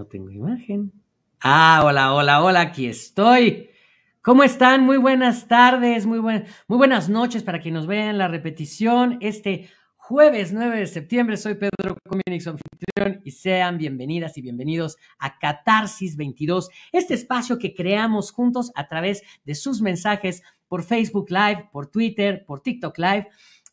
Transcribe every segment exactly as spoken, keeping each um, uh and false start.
no tengo imagen. Ah, hola, hola, hola, aquí estoy. ¿Cómo están? Muy buenas tardes, muy, buen, muy buenas noches para quienes nos vean la repetición. Este jueves nueve de septiembre, soy Pedro Kominik, su anfitrión, y sean bienvenidas y bienvenidos a Catarsis veintidós, este espacio que creamos juntos a través de sus mensajes por Facebook Live, por Twitter, por TikTok Live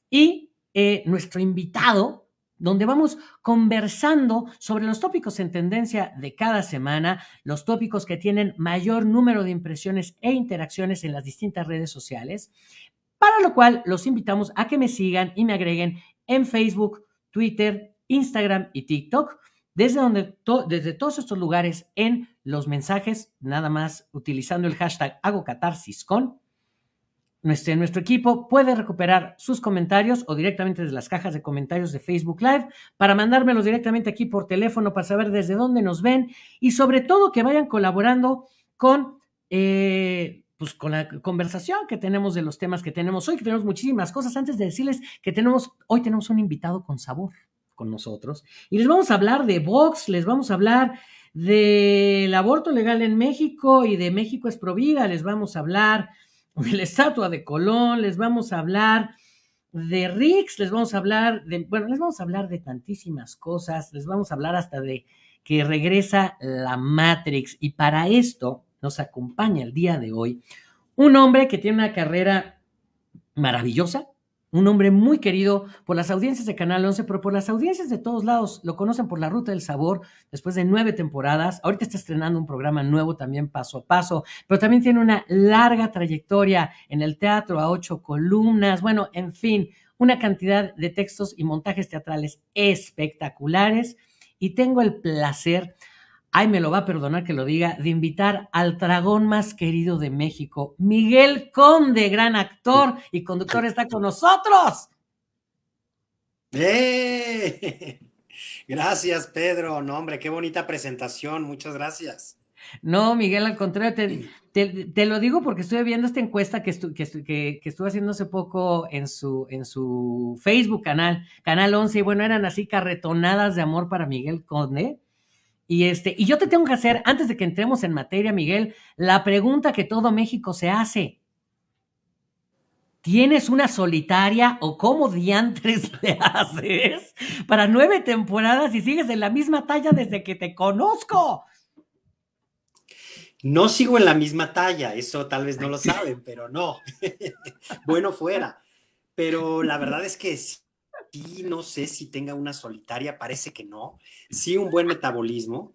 y eh, nuestro invitado, donde vamos conversando sobre los tópicos en tendencia de cada semana, los tópicos que tienen mayor número de impresiones e interacciones en las distintas redes sociales, para lo cual los invitamos a que me sigan y me agreguen en Facebook, Twitter, Instagram y TikTok, desde, donde to desde todos estos lugares en los mensajes, nada más utilizando el hashtag hago catarsis con. Nuestro, nuestro equipo puede recuperar sus comentarios o directamente desde las cajas de comentarios de Facebook Live para mandármelos directamente aquí por teléfono para saber desde dónde nos ven y sobre todo que vayan colaborando con, eh, pues con la conversación que tenemos de los temas que tenemos hoy, que tenemos muchísimas cosas. Antes de decirles que tenemos hoy tenemos un invitado con sabor con nosotros y les vamos a hablar de Vox, les vamos a hablar del aborto legal en México y de México es Provida, les vamos a hablar de la estatua de Colón, les vamos a hablar de Rix, les vamos a hablar de, bueno, les vamos a hablar de tantísimas cosas, les vamos a hablar hasta de que regresa la Matrix. Y para esto nos acompaña el día de hoy un hombre que tiene una carrera maravillosa, un hombre muy querido por las audiencias de Canal Once, pero por las audiencias de todos lados. Lo conocen por La Ruta del Sabor, después de nueve temporadas. Ahorita está estrenando un programa nuevo también, Paso a Paso, pero también tiene una larga trayectoria en el teatro, a ocho columnas. Bueno, en fin, una cantidad de textos y montajes teatrales espectaculares. Y tengo el placer, ay, me lo va a perdonar que lo diga, de invitar al dragón más querido de México, Miguel Conde, gran actor y conductor, está con nosotros. ¡Eh! Gracias, Pedro. No, hombre, qué bonita presentación. Muchas gracias. No, Miguel, al contrario, te, te, te lo digo porque estuve viendo esta encuesta que, estu, que, que, que estuvo haciendo hace poco en su, en su Facebook canal, Canal Once, y bueno, eran así carretonadas de amor para Miguel Conde. Y, este, y yo te tengo que hacer, antes de que entremos en materia, Miguel, la pregunta que todo México se hace. ¿Tienes una solitaria o cómo diantres le haces para nueve temporadas y sigues en la misma talla desde que te conozco? No sigo en la misma talla, eso tal vez no lo saben, pero no. Bueno, fuera. Pero la verdad es que sí. Y no sé si tenga una solitaria, parece que no, sí un buen metabolismo,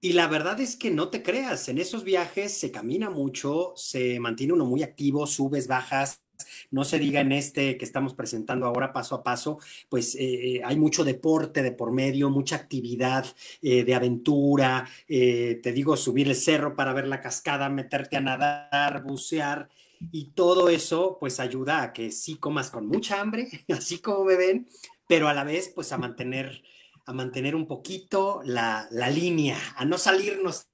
y la verdad es que no te creas, en esos viajes se camina mucho, se mantiene uno muy activo, subes, bajas, no se diga en este que estamos presentando ahora Paso a Paso, pues eh, hay mucho deporte de por medio, mucha actividad eh, de aventura, eh, te digo, subir el cerro para ver la cascada, meterte a nadar, bucear, y todo eso pues ayuda a que sí comas con mucha hambre, así como me ven, pero a la vez pues a mantener, a mantener un poquito la, la línea, a no salirnos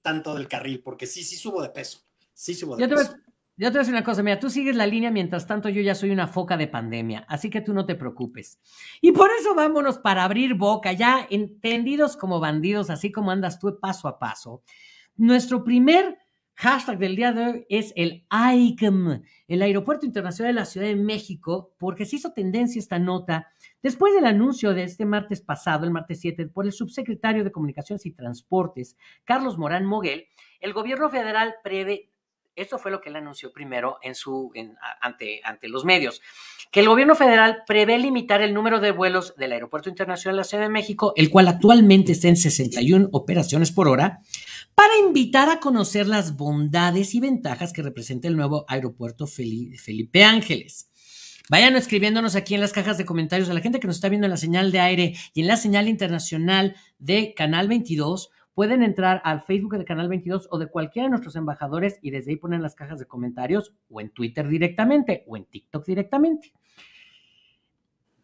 tanto del carril, porque sí, sí subo de peso, sí subo de yo peso. Te voy, yo te voy a decir una cosa, mira, tú sigues la línea, mientras tanto yo ya soy una foca de pandemia, así que tú no te preocupes. Y por eso vámonos para abrir boca, ya entendidos como bandidos, así como andas tú Paso a Paso. Nuestro primer hashtag del día de hoy es el A I C M, el Aeropuerto Internacional de la Ciudad de México, porque se hizo tendencia esta nota después del anuncio de este martes pasado, el martes siete, por el subsecretario de Comunicaciones y Transportes, Carlos Morán Moguel. El gobierno federal prevé, esto fue lo que él anunció primero en su, en, ante, ante los medios, que el gobierno federal prevé limitar el número de vuelos del Aeropuerto Internacional de la Ciudad de México, el cual actualmente está en sesenta y una operaciones por hora, para invitar a conocer las bondades y ventajas que representa el nuevo aeropuerto Felipe Ángeles. Vayan escribiéndonos aquí en las cajas de comentarios a la gente que nos está viendo en la señal de aire y en la señal internacional de Canal veintidós. Pueden entrar al Facebook de Canal veintidós o de cualquiera de nuestros embajadores y desde ahí ponen las cajas de comentarios o en Twitter directamente o en TikTok directamente.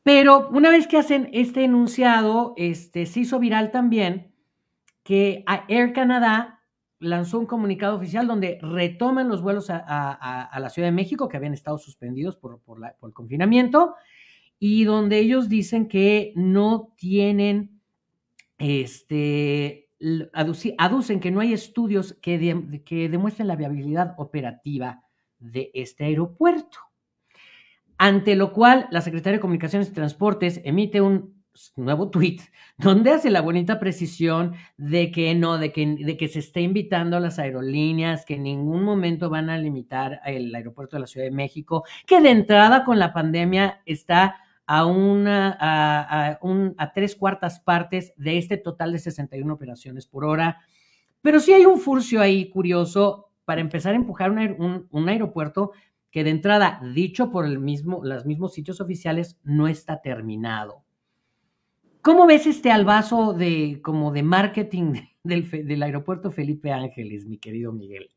Pero una vez que hacen este enunciado, este, se hizo viral también que Air Canadá lanzó un comunicado oficial donde retoman los vuelos a, a, a la Ciudad de México que habían estado suspendidos por, por, la, por el confinamiento y donde ellos dicen que no tienen este... aducen que no hay estudios que, de, que demuestren la viabilidad operativa de este aeropuerto, ante lo cual la Secretaría de Comunicaciones y Transportes emite un nuevo tuit donde hace la bonita precisión de que no, de que, de que se está invitando a las aerolíneas, que en ningún momento van a limitar el aeropuerto de la Ciudad de México, que de entrada con la pandemia está a, una, a, a, un, a tres cuartas partes de este total de sesenta y una operaciones por hora. Pero sí hay un furcio ahí curioso para empezar a empujar un, un, un aeropuerto que de entrada, dicho por el mismo, los mismos sitios oficiales, no está terminado. ¿Cómo ves este albazo de, como de marketing del, del aeropuerto Felipe Ángeles, mi querido Miguel?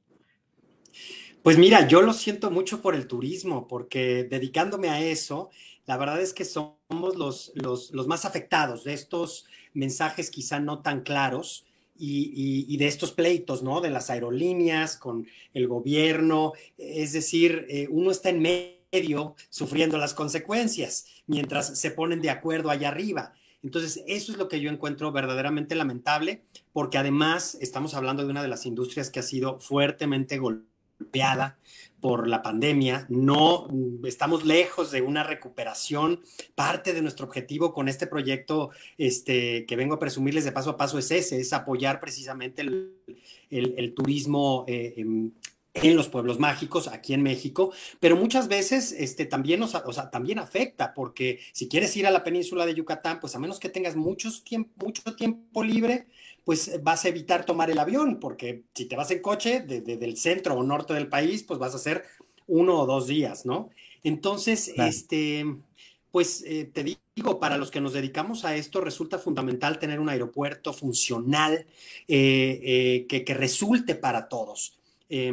Pues mira, yo lo siento mucho por el turismo, porque dedicándome a eso, la verdad es que somos los, los, los más afectados de estos mensajes quizá no tan claros y, y, y de estos pleitos, ¿no? De las aerolíneas con el gobierno. Es decir, eh, uno está en medio sufriendo las consecuencias mientras se ponen de acuerdo allá arriba. Entonces, eso es lo que yo encuentro verdaderamente lamentable, porque además estamos hablando de una de las industrias que ha sido fuertemente golpeada por la pandemia. No estamos lejos de una recuperación. Parte de nuestro objetivo con este proyecto este, que vengo a presumirles de paso a paso es ese, es apoyar precisamente el, el, el turismo eh, en, en los pueblos mágicos aquí en México, pero muchas veces este, también, nos, o sea, también afecta, porque si quieres ir a la península de Yucatán, pues a menos que tengas muchos tiemp- mucho tiempo libre, pues vas a evitar tomar el avión, porque si te vas en coche desde el centro o norte del país, pues vas a hacer uno o dos días, ¿no? Entonces, claro. este, pues eh, te digo, Digo, para los que nos dedicamos a esto resulta fundamental tener un aeropuerto funcional eh, eh, que, que resulte para todos. Eh,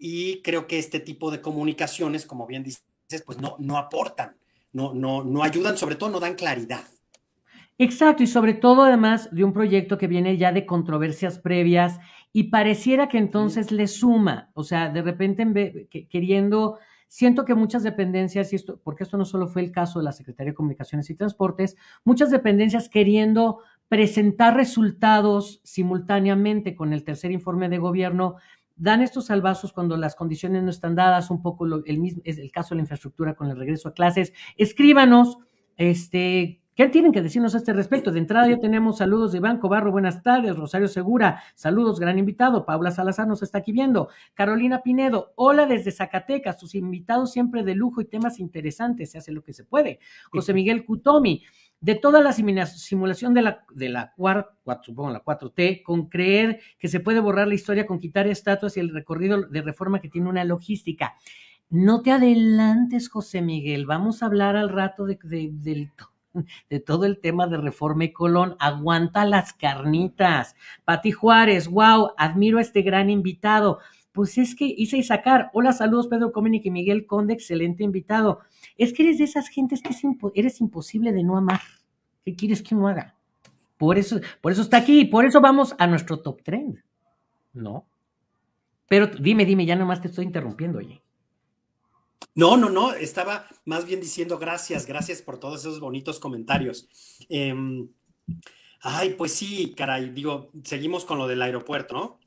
y creo que este tipo de comunicaciones, como bien dices, pues no, no aportan, no, no, no ayudan, sobre todo no dan claridad. Exacto, y sobre todo además de un proyecto que viene ya de controversias previas y pareciera que entonces sí. le suma, o sea, de repente en vez, que, queriendo, siento que muchas dependencias, y esto, porque esto no solo fue el caso de la Secretaría de Comunicaciones y Transportes, muchas dependencias queriendo presentar resultados simultáneamente con el tercer informe de gobierno, dan estos salvazos cuando las condiciones no están dadas, un poco lo, el mismo es el caso de la infraestructura con el regreso a clases. Escríbanos, este, ¿qué tienen que decirnos a este respecto? De entrada ya tenemos saludos de Iván Cobarro, buenas tardes, Rosario Segura, saludos, gran invitado, Paula Salazar nos está aquí viendo, Carolina Pinedo, hola desde Zacatecas, sus invitados siempre de lujo y temas interesantes, se hace lo que se puede, José Miguel Cutomi, de toda la simulación de la, de la, cuatro, supongo, la cuatro T, con creer que se puede borrar la historia con quitar estatuas y el recorrido de reforma que tiene una logística. No te adelantes, José Miguel, vamos a hablar al rato de, de, del, de todo el tema de reforma y Colón. Aguanta las carnitas. Pati Juárez, wow, admiro a este gran invitado. Pues es que hice y sacar. Hola, saludos, Pedro Kominik y Miguel Conde, excelente invitado. Es que eres de esas gentes que es impo eres imposible de no amar. ¿Qué quieres que uno haga? Por eso, por eso está aquí y por eso vamos a nuestro top trend. ¿No? Pero dime, dime, ya nomás te estoy interrumpiendo, oye. No, no, no, estaba más bien diciendo gracias, gracias por todos esos bonitos comentarios. Eh, ay, pues sí, caray, digo, seguimos con lo del aeropuerto, ¿no?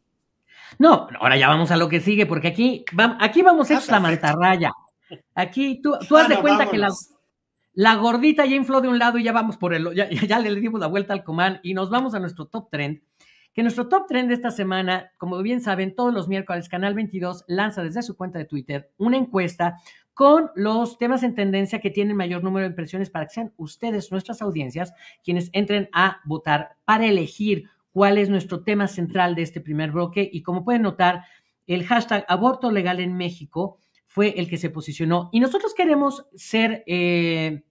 No, ahora ya vamos a lo que sigue, porque aquí, va, aquí vamos hechos ah, a mantarraya. Aquí tú, tú ah, haz de no, cuenta vámonos. que la, la gordita ya infló de un lado y ya vamos por el, ya, ya le dimos la vuelta al comal y nos vamos a nuestro top trend. Que nuestro top trend de esta semana, como bien saben, todos los miércoles Canal veintidós lanza desde su cuenta de Twitter una encuesta con los temas en tendencia que tienen mayor número de impresiones para que sean ustedes, nuestras audiencias, quienes entren a votar para elegir cuál es nuestro tema central de este primer bloque. Y como pueden notar, el hashtag aborto legal en México fue el que se posicionó. Y nosotros queremos ser eh,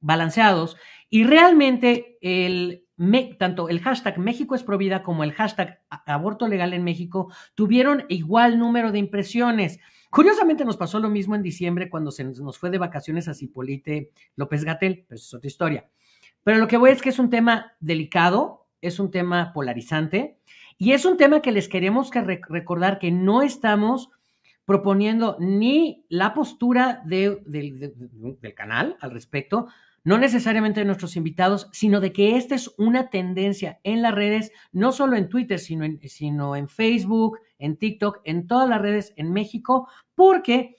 balanceados y realmente el... Me, tanto el hashtag México es Provida como el hashtag aborto legal en México tuvieron igual número de impresiones. Curiosamente nos pasó lo mismo en diciembre cuando se nos fue de vacaciones a Zipolite López-Gatell, pero eso es otra historia. Pero lo que voy es que es un tema delicado, es un tema polarizante y es un tema que les queremos que re recordar que no estamos proponiendo ni la postura de, de, de, de, del canal al respecto. no necesariamente de nuestros invitados, sino de que esta es una tendencia en las redes, no solo en Twitter, sino en, sino en Facebook, en TikTok, en todas las redes en México, porque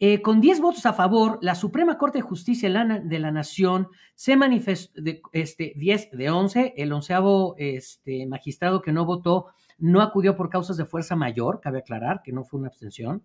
eh, con diez votos a favor, la Suprema Corte de Justicia de la Nación se manifestó, de, este, diez de once, el onceavo este, magistrado que no votó no acudió por causas de fuerza mayor, cabe aclarar que no fue una abstención.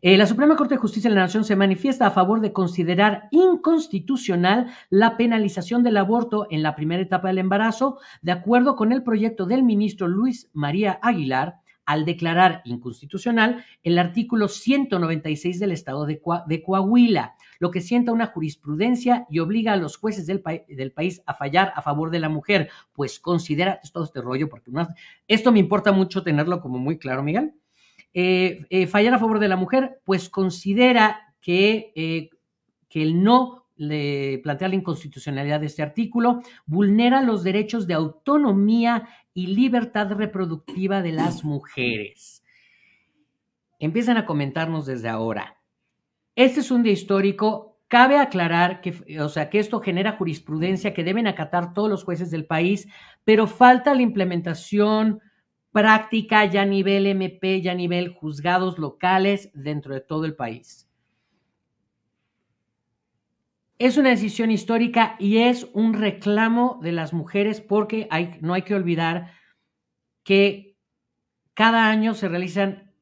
Eh, la Suprema Corte de Justicia de la Nación se manifiesta a favor de considerar inconstitucional la penalización del aborto en la primera etapa del embarazo, de acuerdo con el proyecto del ministro Luis María Aguilar, al declarar inconstitucional el artículo ciento noventa y seis del Estado de, Co- de Coahuila, lo que sienta una jurisprudencia y obliga a los jueces del, pa- del país a fallar a favor de la mujer, pues considera todo este rollo, porque no, esto me importa mucho tenerlo como muy claro, Miguel. Eh, eh, fallar a favor de la mujer, pues considera que, eh, que el no le plantea la inconstitucionalidad de este artículo vulnera los derechos de autonomía y libertad reproductiva de las mujeres. Empiezan a comentarnos desde ahora. Este es un día histórico. Cabe aclarar que, o sea, que esto genera jurisprudencia que deben acatar todos los jueces del país, pero falta la implementación práctica ya a nivel M P, ya a nivel juzgados locales dentro de todo el país. Es una decisión histórica y es un reclamo de las mujeres porque hay, no hay que olvidar que cada año se realizan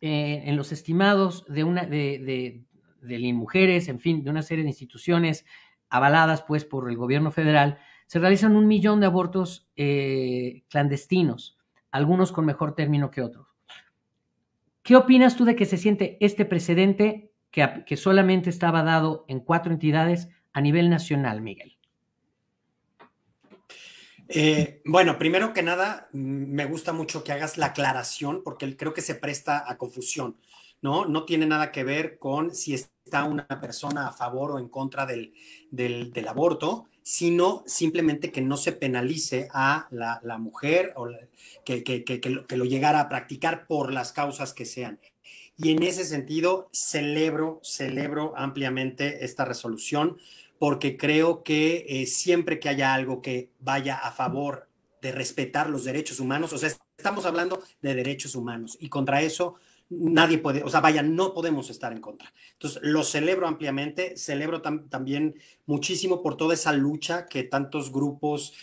eh, en los estimados de una de, de, de INMujeres, en fin, de una serie de instituciones avaladas pues por el gobierno federal, se realizan un millón de abortos eh, clandestinos, algunos con mejor término que otros. ¿Qué opinas tú de que se siente este precedente que, que solamente estaba dado en cuatro entidades a nivel nacional, Miguel? Eh, bueno, primero que nada, me gusta mucho que hagas la aclaración porque creo que se presta a confusión, ¿no? No tiene nada que ver con si está una persona a favor o en contra del, del, del aborto, sino simplemente que no se penalice a la, la mujer o la, que, que, que, que, lo, que lo llegara a practicar por las causas que sean. Y en ese sentido, celebro, celebro ampliamente esta resolución porque creo que eh, siempre que haya algo que vaya a favor de respetar los derechos humanos, o sea, estamos hablando de derechos humanos y contra eso nadie puede, o sea, vaya, no podemos estar en contra. Entonces, lo celebro ampliamente, celebro tam- también muchísimo por toda esa lucha que tantos grupos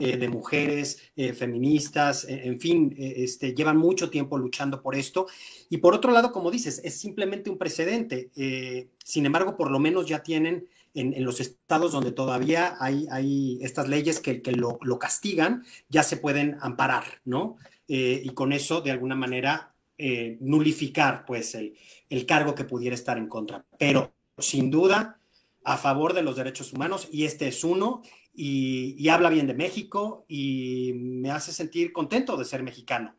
eh, de mujeres, eh, feministas, eh, en fin, eh, este, llevan mucho tiempo luchando por esto. Y por otro lado, como dices, es simplemente un precedente. Eh, sin embargo, por lo menos ya tienen en, en los estados donde todavía hay, hay estas leyes que, que lo, lo castigan, ya se pueden amparar, ¿no? Eh, y con eso, de alguna manera, Eh, nulificar pues el, el cargo que pudiera estar en contra, pero sin duda a favor de los derechos humanos y este es uno y, y habla bien de México y me hace sentir contento de ser mexicano.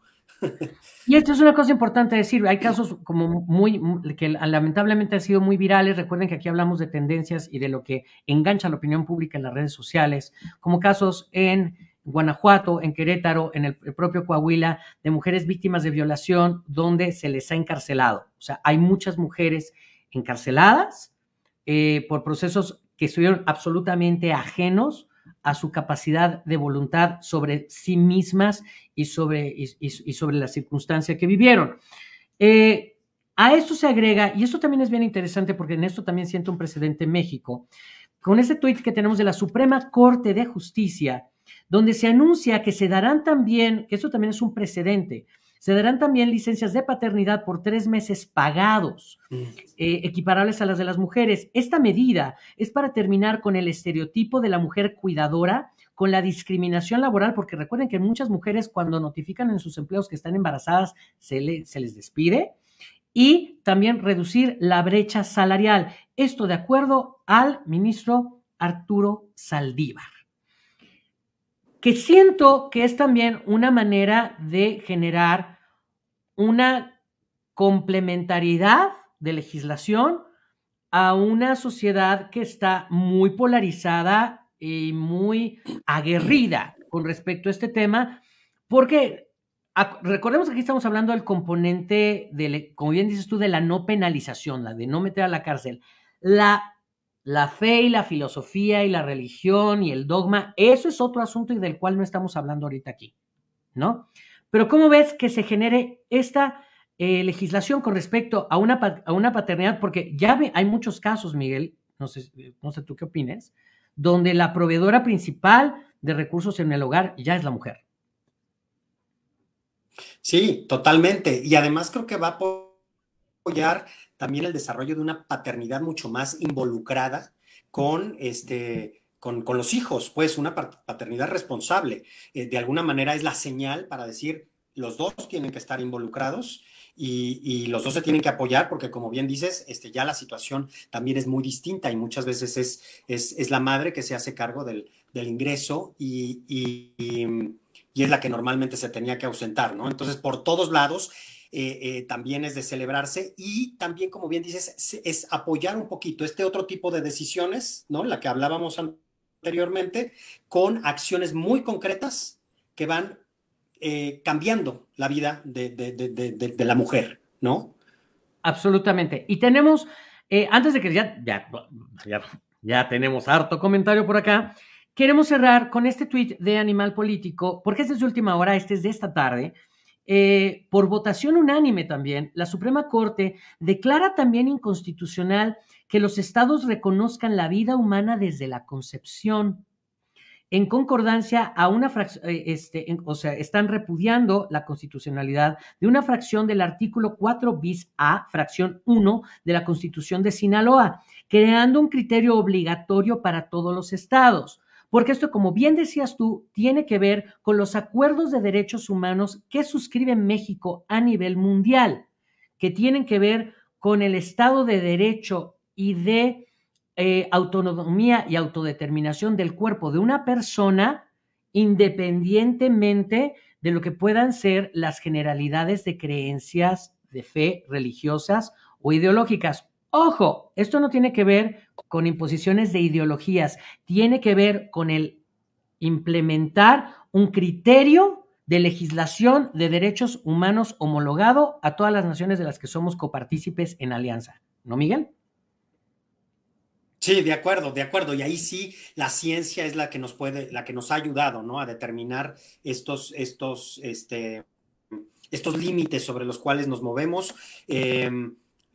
Y esto es una cosa importante decir, hay casos como muy, muy que lamentablemente han sido muy virales, recuerden que aquí hablamos de tendencias y de lo que engancha la opinión pública en las redes sociales, como casos en Guanajuato, en Querétaro, en el propio Coahuila, de mujeres víctimas de violación donde se les ha encarcelado. O sea, hay muchas mujeres encarceladas eh, por procesos que estuvieron absolutamente ajenos a su capacidad de voluntad sobre sí mismas y sobre, y, y, y sobre la circunstancia que vivieron. Eh, a esto se agrega, y esto también es bien interesante porque en esto también siento un precedente en México, con ese tuit que tenemos de la Suprema Corte de Justicia, donde se anuncia que se darán también, que esto también es un precedente, se darán también licencias de paternidad por tres meses pagados, eh, equiparables a las de las mujeres. Esta medida es para terminar con el estereotipo de la mujer cuidadora, con la discriminación laboral, porque recuerden que muchas mujeres cuando notifican en sus empleos que están embarazadas, se, le, se les despide, y también reducir la brecha salarial. Esto de acuerdo al ministro Arturo Saldívar, que siento que es también una manera de generar una complementariedad de legislación a una sociedad que está muy polarizada y muy aguerrida con respecto a este tema, porque recordemos que aquí estamos hablando del componente, de, como bien dices tú, de la no penalización, la de no meter a la cárcel. La La fe y la filosofía y la religión y el dogma, eso es otro asunto y del cual no estamos hablando ahorita aquí, ¿no? Pero ¿cómo ves que se genere esta eh, legislación con respecto a una, a una paternidad? Porque ya ve, hay muchos casos, Miguel, no sé, no sé tú qué opines, donde la proveedora principal de recursos en el hogar ya es la mujer. Sí, totalmente. Y además creo que va a apoyar también el desarrollo de una paternidad mucho más involucrada con, este, con, con los hijos, pues una paternidad responsable. Eh, de alguna manera es la señal para decir, los dos tienen que estar involucrados y, y los dos se tienen que apoyar porque, como bien dices, este, ya la situación también es muy distinta y muchas veces es, es, es la madre que se hace cargo del, del ingreso y, y, y, y es la que normalmente se tenía que ausentar, ¿no? Entonces, por todos lados... Eh, eh, también es de celebrarse y también, como bien dices, es, es apoyar un poquito este otro tipo de decisiones, ¿no? La que hablábamos anteriormente, con acciones muy concretas que van eh, cambiando la vida de, de, de, de, de, de la mujer, ¿no? Absolutamente. Y tenemos, eh, antes de que ya, ya, ya, ya tenemos harto comentario por acá, queremos cerrar con este tweet de Animal Político, porque esta es de última hora, este es de esta tarde. Eh, por votación unánime también, la Suprema Corte declara también inconstitucional que los estados reconozcan la vida humana desde la concepción. En concordancia a una fracción, este, en, o sea, están repudiando la constitucionalidad de una fracción del artículo cuatro bis a, fracción uno de la Constitución de Sinaloa, creando un criterio obligatorio para todos los estados. Porque esto, como bien decías tú, tiene que ver con los acuerdos de derechos humanos que suscribe México a nivel mundial, que tienen que ver con el Estado de Derecho y de eh, autonomía y autodeterminación del cuerpo de una persona, independientemente de lo que puedan ser las generalidades de creencias de fe religiosas o ideológicas. Ojo, esto no tiene que ver con imposiciones de ideologías, tiene que ver con el implementar un criterio de legislación de derechos humanos homologado a todas las naciones de las que somos copartícipes en alianza. ¿No, Miguel? Sí, de acuerdo, de acuerdo. Y ahí sí la ciencia es la que nos puede, la que nos ha ayudado, ¿no? A determinar estos, estos, este, estos límites sobre los cuales nos movemos. Eh,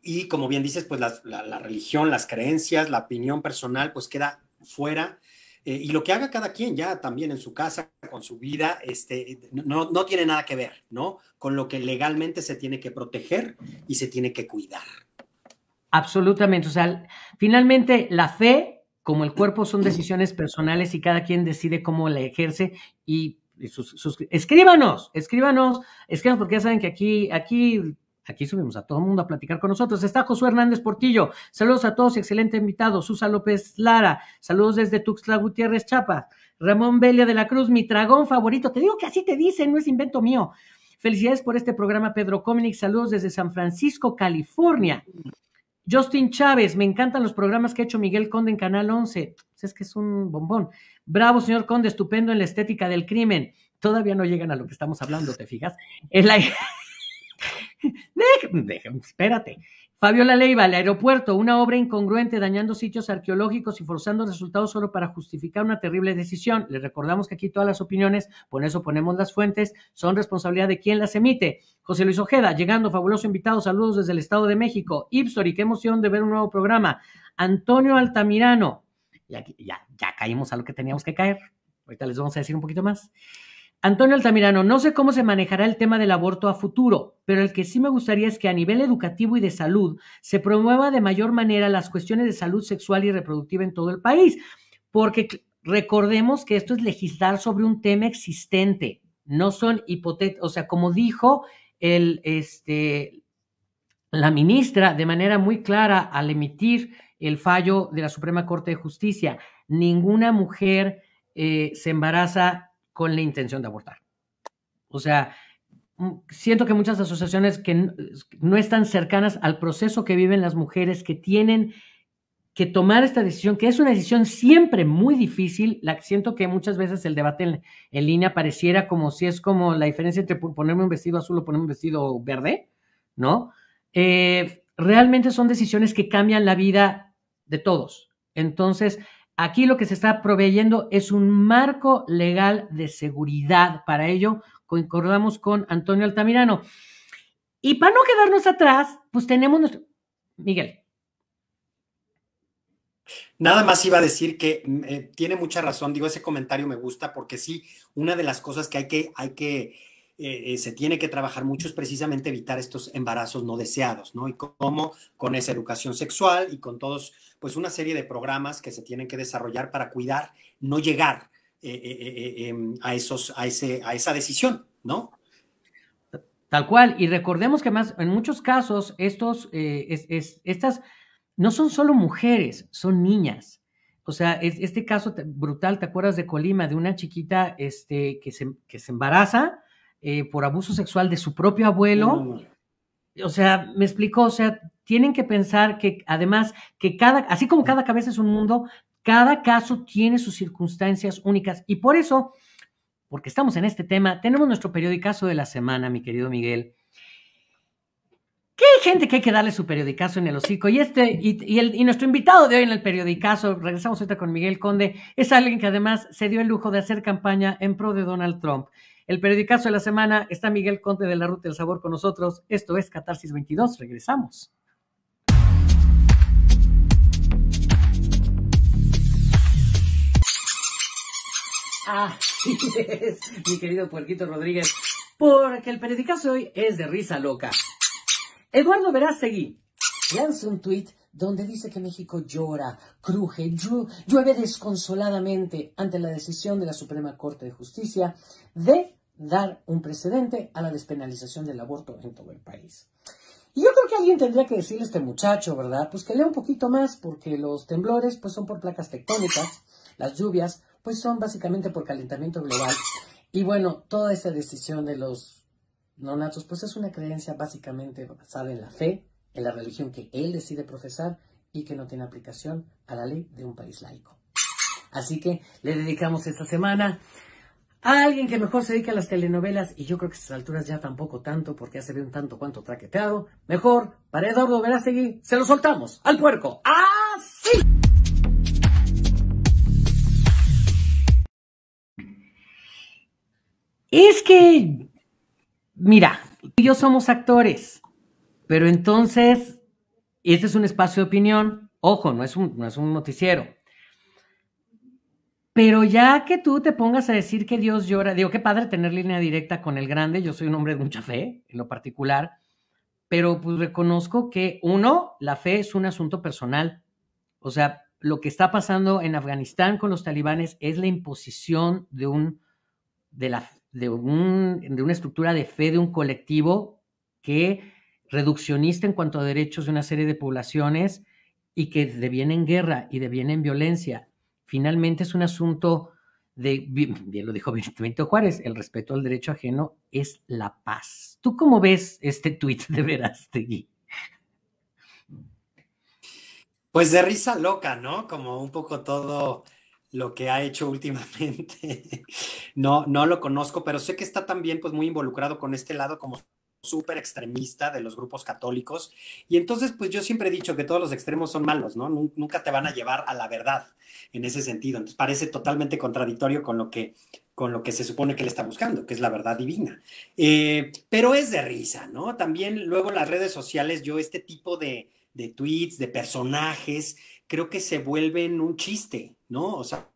Y como bien dices, pues la, la, la religión, las creencias, la opinión personal, pues queda fuera. Eh, y lo que haga cada quien ya también en su casa, con su vida, este, no, no tiene nada que ver, ¿no? Con lo que legalmente se tiene que proteger y se tiene que cuidar. Absolutamente. O sea, finalmente la fe, como el cuerpo, son decisiones personales y cada quien decide cómo la ejerce y, y sus, sus, escríbanos, escríbanos, escríbanos, porque ya saben que aquí, aquí... Aquí subimos a todo el mundo a platicar con nosotros. Está Josué Hernández Portillo. Saludos a todos, excelente invitado. Susa López Lara. Saludos desde Tuxtla Gutiérrez, Chiapas. Ramón Belia de la Cruz, mi dragón favorito. Te digo que así te dicen, no es invento mío. Felicidades por este programa, Pedro Kominik. Saludos desde San Francisco, California. Justin Chávez, me encantan los programas que ha hecho Miguel Conde en Canal Once. Pues es que es un bombón. Bravo, señor Conde, estupendo en la estética del crimen. Todavía no llegan a lo que estamos hablando, ¿te fijas? En la... Déjame, déjame, espérate. Fabiola Leiva, el aeropuerto, una obra incongruente dañando sitios arqueológicos y forzando resultados solo para justificar una terrible decisión. Les recordamos que aquí todas las opiniones, por eso ponemos las fuentes, son responsabilidad de quien las emite. José Luis Ojeda, llegando, fabuloso invitado, saludos desde el Estado de México. Hipstory, qué emoción de ver un nuevo programa. Antonio Altamirano, ya, ya, ya caímos a lo que teníamos que caer, ahorita les vamos a decir un poquito más. Antonio Altamirano, no sé cómo se manejará el tema del aborto a futuro, pero el que sí me gustaría es que a nivel educativo y de salud se promueva de mayor manera las cuestiones de salud sexual y reproductiva en todo el país, porque recordemos que esto es legislar sobre un tema existente, no son hipotéticos, o sea, como dijo el, este, la ministra de manera muy clara al emitir el fallo de la Suprema Corte de Justicia, ninguna mujer eh, se embaraza con la intención de abortar. O sea, siento que muchas asociaciones que no están cercanas al proceso que viven las mujeres, que tienen que tomar esta decisión, que es una decisión siempre muy difícil, la siento que muchas veces el debate en, en línea pareciera como si es como la diferencia entre ponerme un vestido azul o ponerme un vestido verde, ¿no? Eh, realmente son decisiones que cambian la vida de todos. Entonces, aquí lo que se está proveyendo es un marco legal de seguridad. Para ello, concordamos con Antonio Altamirano. Y para no quedarnos atrás, pues tenemos nuestro... Miguel. Nada más iba a decir que eh, tiene mucha razón, digo, ese comentario me gusta porque sí, una de las cosas que hay que, hay que eh, eh, se tiene que trabajar mucho es precisamente evitar estos embarazos no deseados, ¿no? Y cómo con esa educación sexual y con todos, pues una serie de programas que se tienen que desarrollar para cuidar, no llegar eh, eh, eh, eh, a, esos, a, ese, a esa decisión, ¿no? Tal cual, y recordemos que más en muchos casos estos, eh, es, es, estas no son solo mujeres, son niñas. O sea, es, este caso brutal, ¿te acuerdas de Colima? De una chiquita este, que, se, que se embaraza eh, por abuso sexual de su propio abuelo. O sea, me explicó, o sea, tienen que pensar que además, que cada, así como cada cabeza es un mundo, cada caso tiene sus circunstancias únicas, y por eso... porque estamos en este tema, tenemos nuestro periodicazo de la semana, mi querido Miguel. Que hay gente que hay que darle su periodicazo en el hocico, y este y, y, el, y nuestro invitado de hoy en el periodicazo, regresamos ahorita con Miguel Conde, es alguien que además se dio el lujo de hacer campaña en pro de Donald Trump. El periodicazo de la semana, está Miguel Conde de la Ruta del Sabor con nosotros, esto es Catarsis veintidós, regresamos. Ah, sí es, mi querido Puerquito Rodríguez, porque el periodicazo hoy es de risa loca. Eduardo Verástegui lanza un tuit donde dice que México llora, cruje, llueve desconsoladamente ante la decisión de la Suprema Corte de Justicia de dar un precedente a la despenalización del aborto en todo el país. Y yo creo que alguien tendría que decirle a este muchacho, ¿verdad? Pues que lea un poquito más, porque los temblores pues son por placas tectónicas, las lluvias pues son básicamente por calentamiento global. Y bueno, toda esa decisión de los nonatos, pues es una creencia básicamente basada en la fe, en la religión que él decide profesar y que no tiene aplicación a la ley de un país laico. Así que le dedicamos esta semana a alguien que mejor se dedica a las telenovelas, y yo creo que a estas alturas ya tampoco tanto, porque ya se ve un tanto cuanto traqueteado. Mejor, para Eduardo Verástegui, se lo soltamos al puerco. ¡Así! Es que, mira, tú y yo somos actores, pero entonces, este es un espacio de opinión, ojo, no es un, no es un noticiero, pero ya que tú te pongas a decir que Dios llora, digo, qué padre tener línea directa con el grande, yo soy un hombre de mucha fe, en lo particular, pero pues reconozco que, uno, la fe es un asunto personal, o sea, lo que está pasando en Afganistán con los talibanes es la imposición de un, de la De, un, de una estructura de fe de un colectivo que reduccionista en cuanto a derechos de una serie de poblaciones y que deviene en guerra y deviene en violencia. Finalmente es un asunto de, bien lo dijo Benito Juárez, el respeto al derecho ajeno es la paz. ¿Tú cómo ves este tuit de Verástegui? Pues de risa loca, ¿no? Como un poco todo... lo que ha hecho últimamente. No, no lo conozco, pero sé que está también pues muy involucrado con este lado como súper extremista de los grupos católicos, y entonces pues yo siempre he dicho que todos los extremos son malos, ¿no? Nunca te van a llevar a la verdad en ese sentido, entonces parece totalmente contradictorio con lo que, con lo que se supone que él está buscando, que es la verdad divina. Eh, pero es de risa, ¿no? También luego las redes sociales, yo este tipo de, de tweets, de personajes, creo que se vuelven un chiste, ¿no? O sea,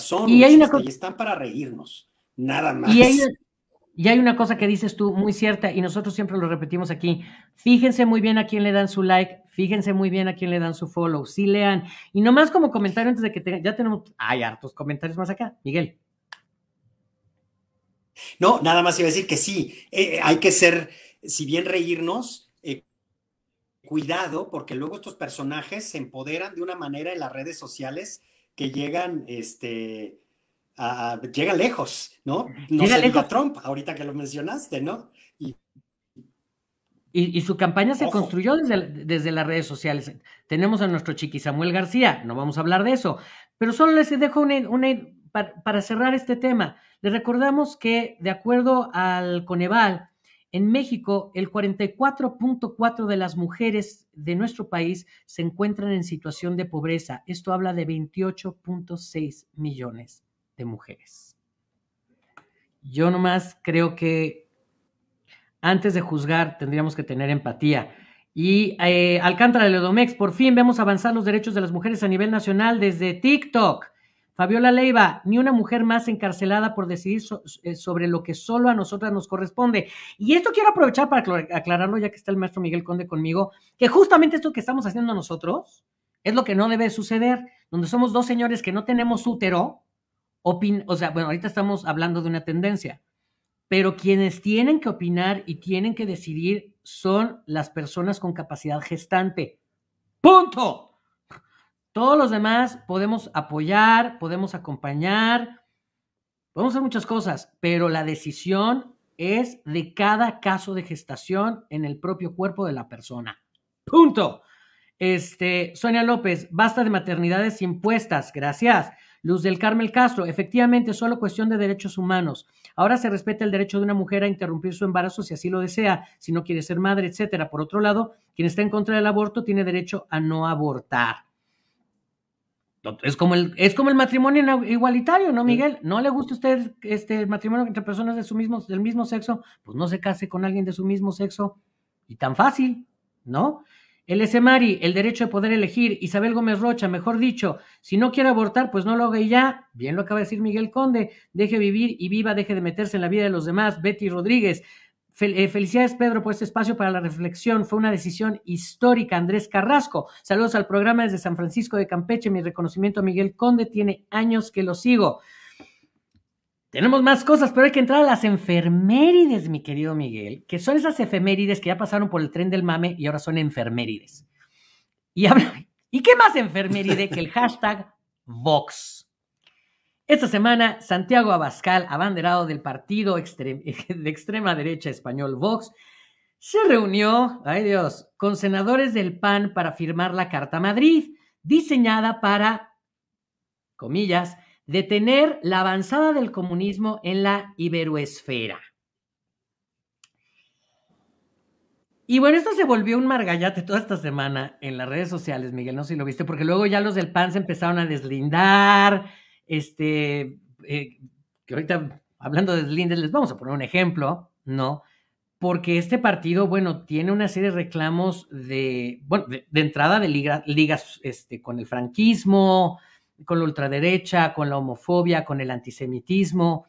son y, hay una y están para reírnos, nada más. Y hay, y hay una cosa que dices tú muy cierta, y nosotros siempre lo repetimos aquí, fíjense muy bien a quién le dan su like, fíjense muy bien a quién le dan su follow, sí lean, y nomás como comentario antes de que te, ya tenemos, hay hartos comentarios más acá, Miguel. No, nada más iba a decir que sí, eh, hay que ser, si bien reírnos, cuidado, porque luego estos personajes se empoderan de una manera en las redes sociales que llegan, este, a, a, llegan lejos, ¿no? No llega se lejos. Diga Trump, ahorita que lo mencionaste, ¿no? Y, y, y su campaña ojo. Se construyó desde, desde las redes sociales. Tenemos a nuestro chiqui Samuel García, no vamos a hablar de eso, pero solo les dejo una, una para, para cerrar este tema. Les recordamos que, de acuerdo al Coneval, En México, el cuarenta y cuatro punto cuatro por ciento de las mujeres de nuestro país se encuentran en situación de pobreza. Esto habla de veintiocho punto seis millones de mujeres. Yo nomás creo que antes de juzgar tendríamos que tener empatía. Y eh, Alcántara Ledomex, por fin vemos avanzar los derechos de las mujeres a nivel nacional desde TikTok. Fabiola Leiva, ni una mujer más encarcelada por decidir so, sobre lo que solo a nosotras nos corresponde. Y esto quiero aprovechar para aclararlo, ya que está el maestro Miguel Conde conmigo, que justamente esto que estamos haciendo nosotros es lo que no debe suceder, donde somos dos señores que no tenemos útero, opin o sea, bueno, ahorita estamos hablando de una tendencia, pero quienes tienen que opinar y tienen que decidir son las personas con capacidad gestante. ¡Punto! Todos los demás podemos apoyar, podemos acompañar, podemos hacer muchas cosas, pero la decisión es de cada caso de gestación en el propio cuerpo de la persona. ¡Punto! Este, Sonia López, basta de maternidades impuestas. Gracias. Luz del Carmel Castro, efectivamente, solo cuestión de derechos humanos. Ahora se respeta el derecho de una mujer a interrumpir su embarazo si así lo desea, si no quiere ser madre, etcétera. Por otro lado, quien está en contra del aborto tiene derecho a no abortar. Es como, el, es como el matrimonio igualitario, ¿no, Miguel? ¿No le gusta a usted este matrimonio entre personas de su mismo, del mismo sexo? Pues no se case con alguien de su mismo sexo. Y tan fácil, ¿no? L S. Mari, el derecho de poder elegir. Isabel Gómez Rocha, mejor dicho, si no quiere abortar, pues no lo haga y ya. Bien lo acaba de decir Miguel Conde. Deje vivir y viva, deje de meterse en la vida de los demás. Betty Rodríguez, Fel, eh, felicidades, Pedro, por este espacio para la reflexión. Fue una decisión histórica. Andrés Carrasco, saludos al programa desde San Francisco de Campeche. Mi reconocimiento a Miguel Conde, tiene años que lo sigo. Tenemos más cosas, pero hay que entrar a las enfermérides, mi querido Miguel, que son esas efemérides que ya pasaron por el tren del mame y ahora son enfermérides. Y, habla, ¿y qué más enferméride que el hashtag Vox? Esta semana, Santiago Abascal, abanderado del partido extre de extrema derecha español Vox, se reunió, ay Dios, con senadores del P A N para firmar la Carta a Madrid, diseñada para, comillas, detener la avanzada del comunismo en la iberoesfera. Y bueno, esto se volvió un margallate toda esta semana en las redes sociales, Miguel, no sé si lo viste, porque luego ya los del P A N se empezaron a deslindar. Este, eh, que ahorita hablando de deslindes, les vamos a poner un ejemplo, ¿no? Porque este partido, bueno, tiene una serie de reclamos de, bueno, de, de entrada de liga, ligas este, con el franquismo, con la ultraderecha, con la homofobia, con el antisemitismo.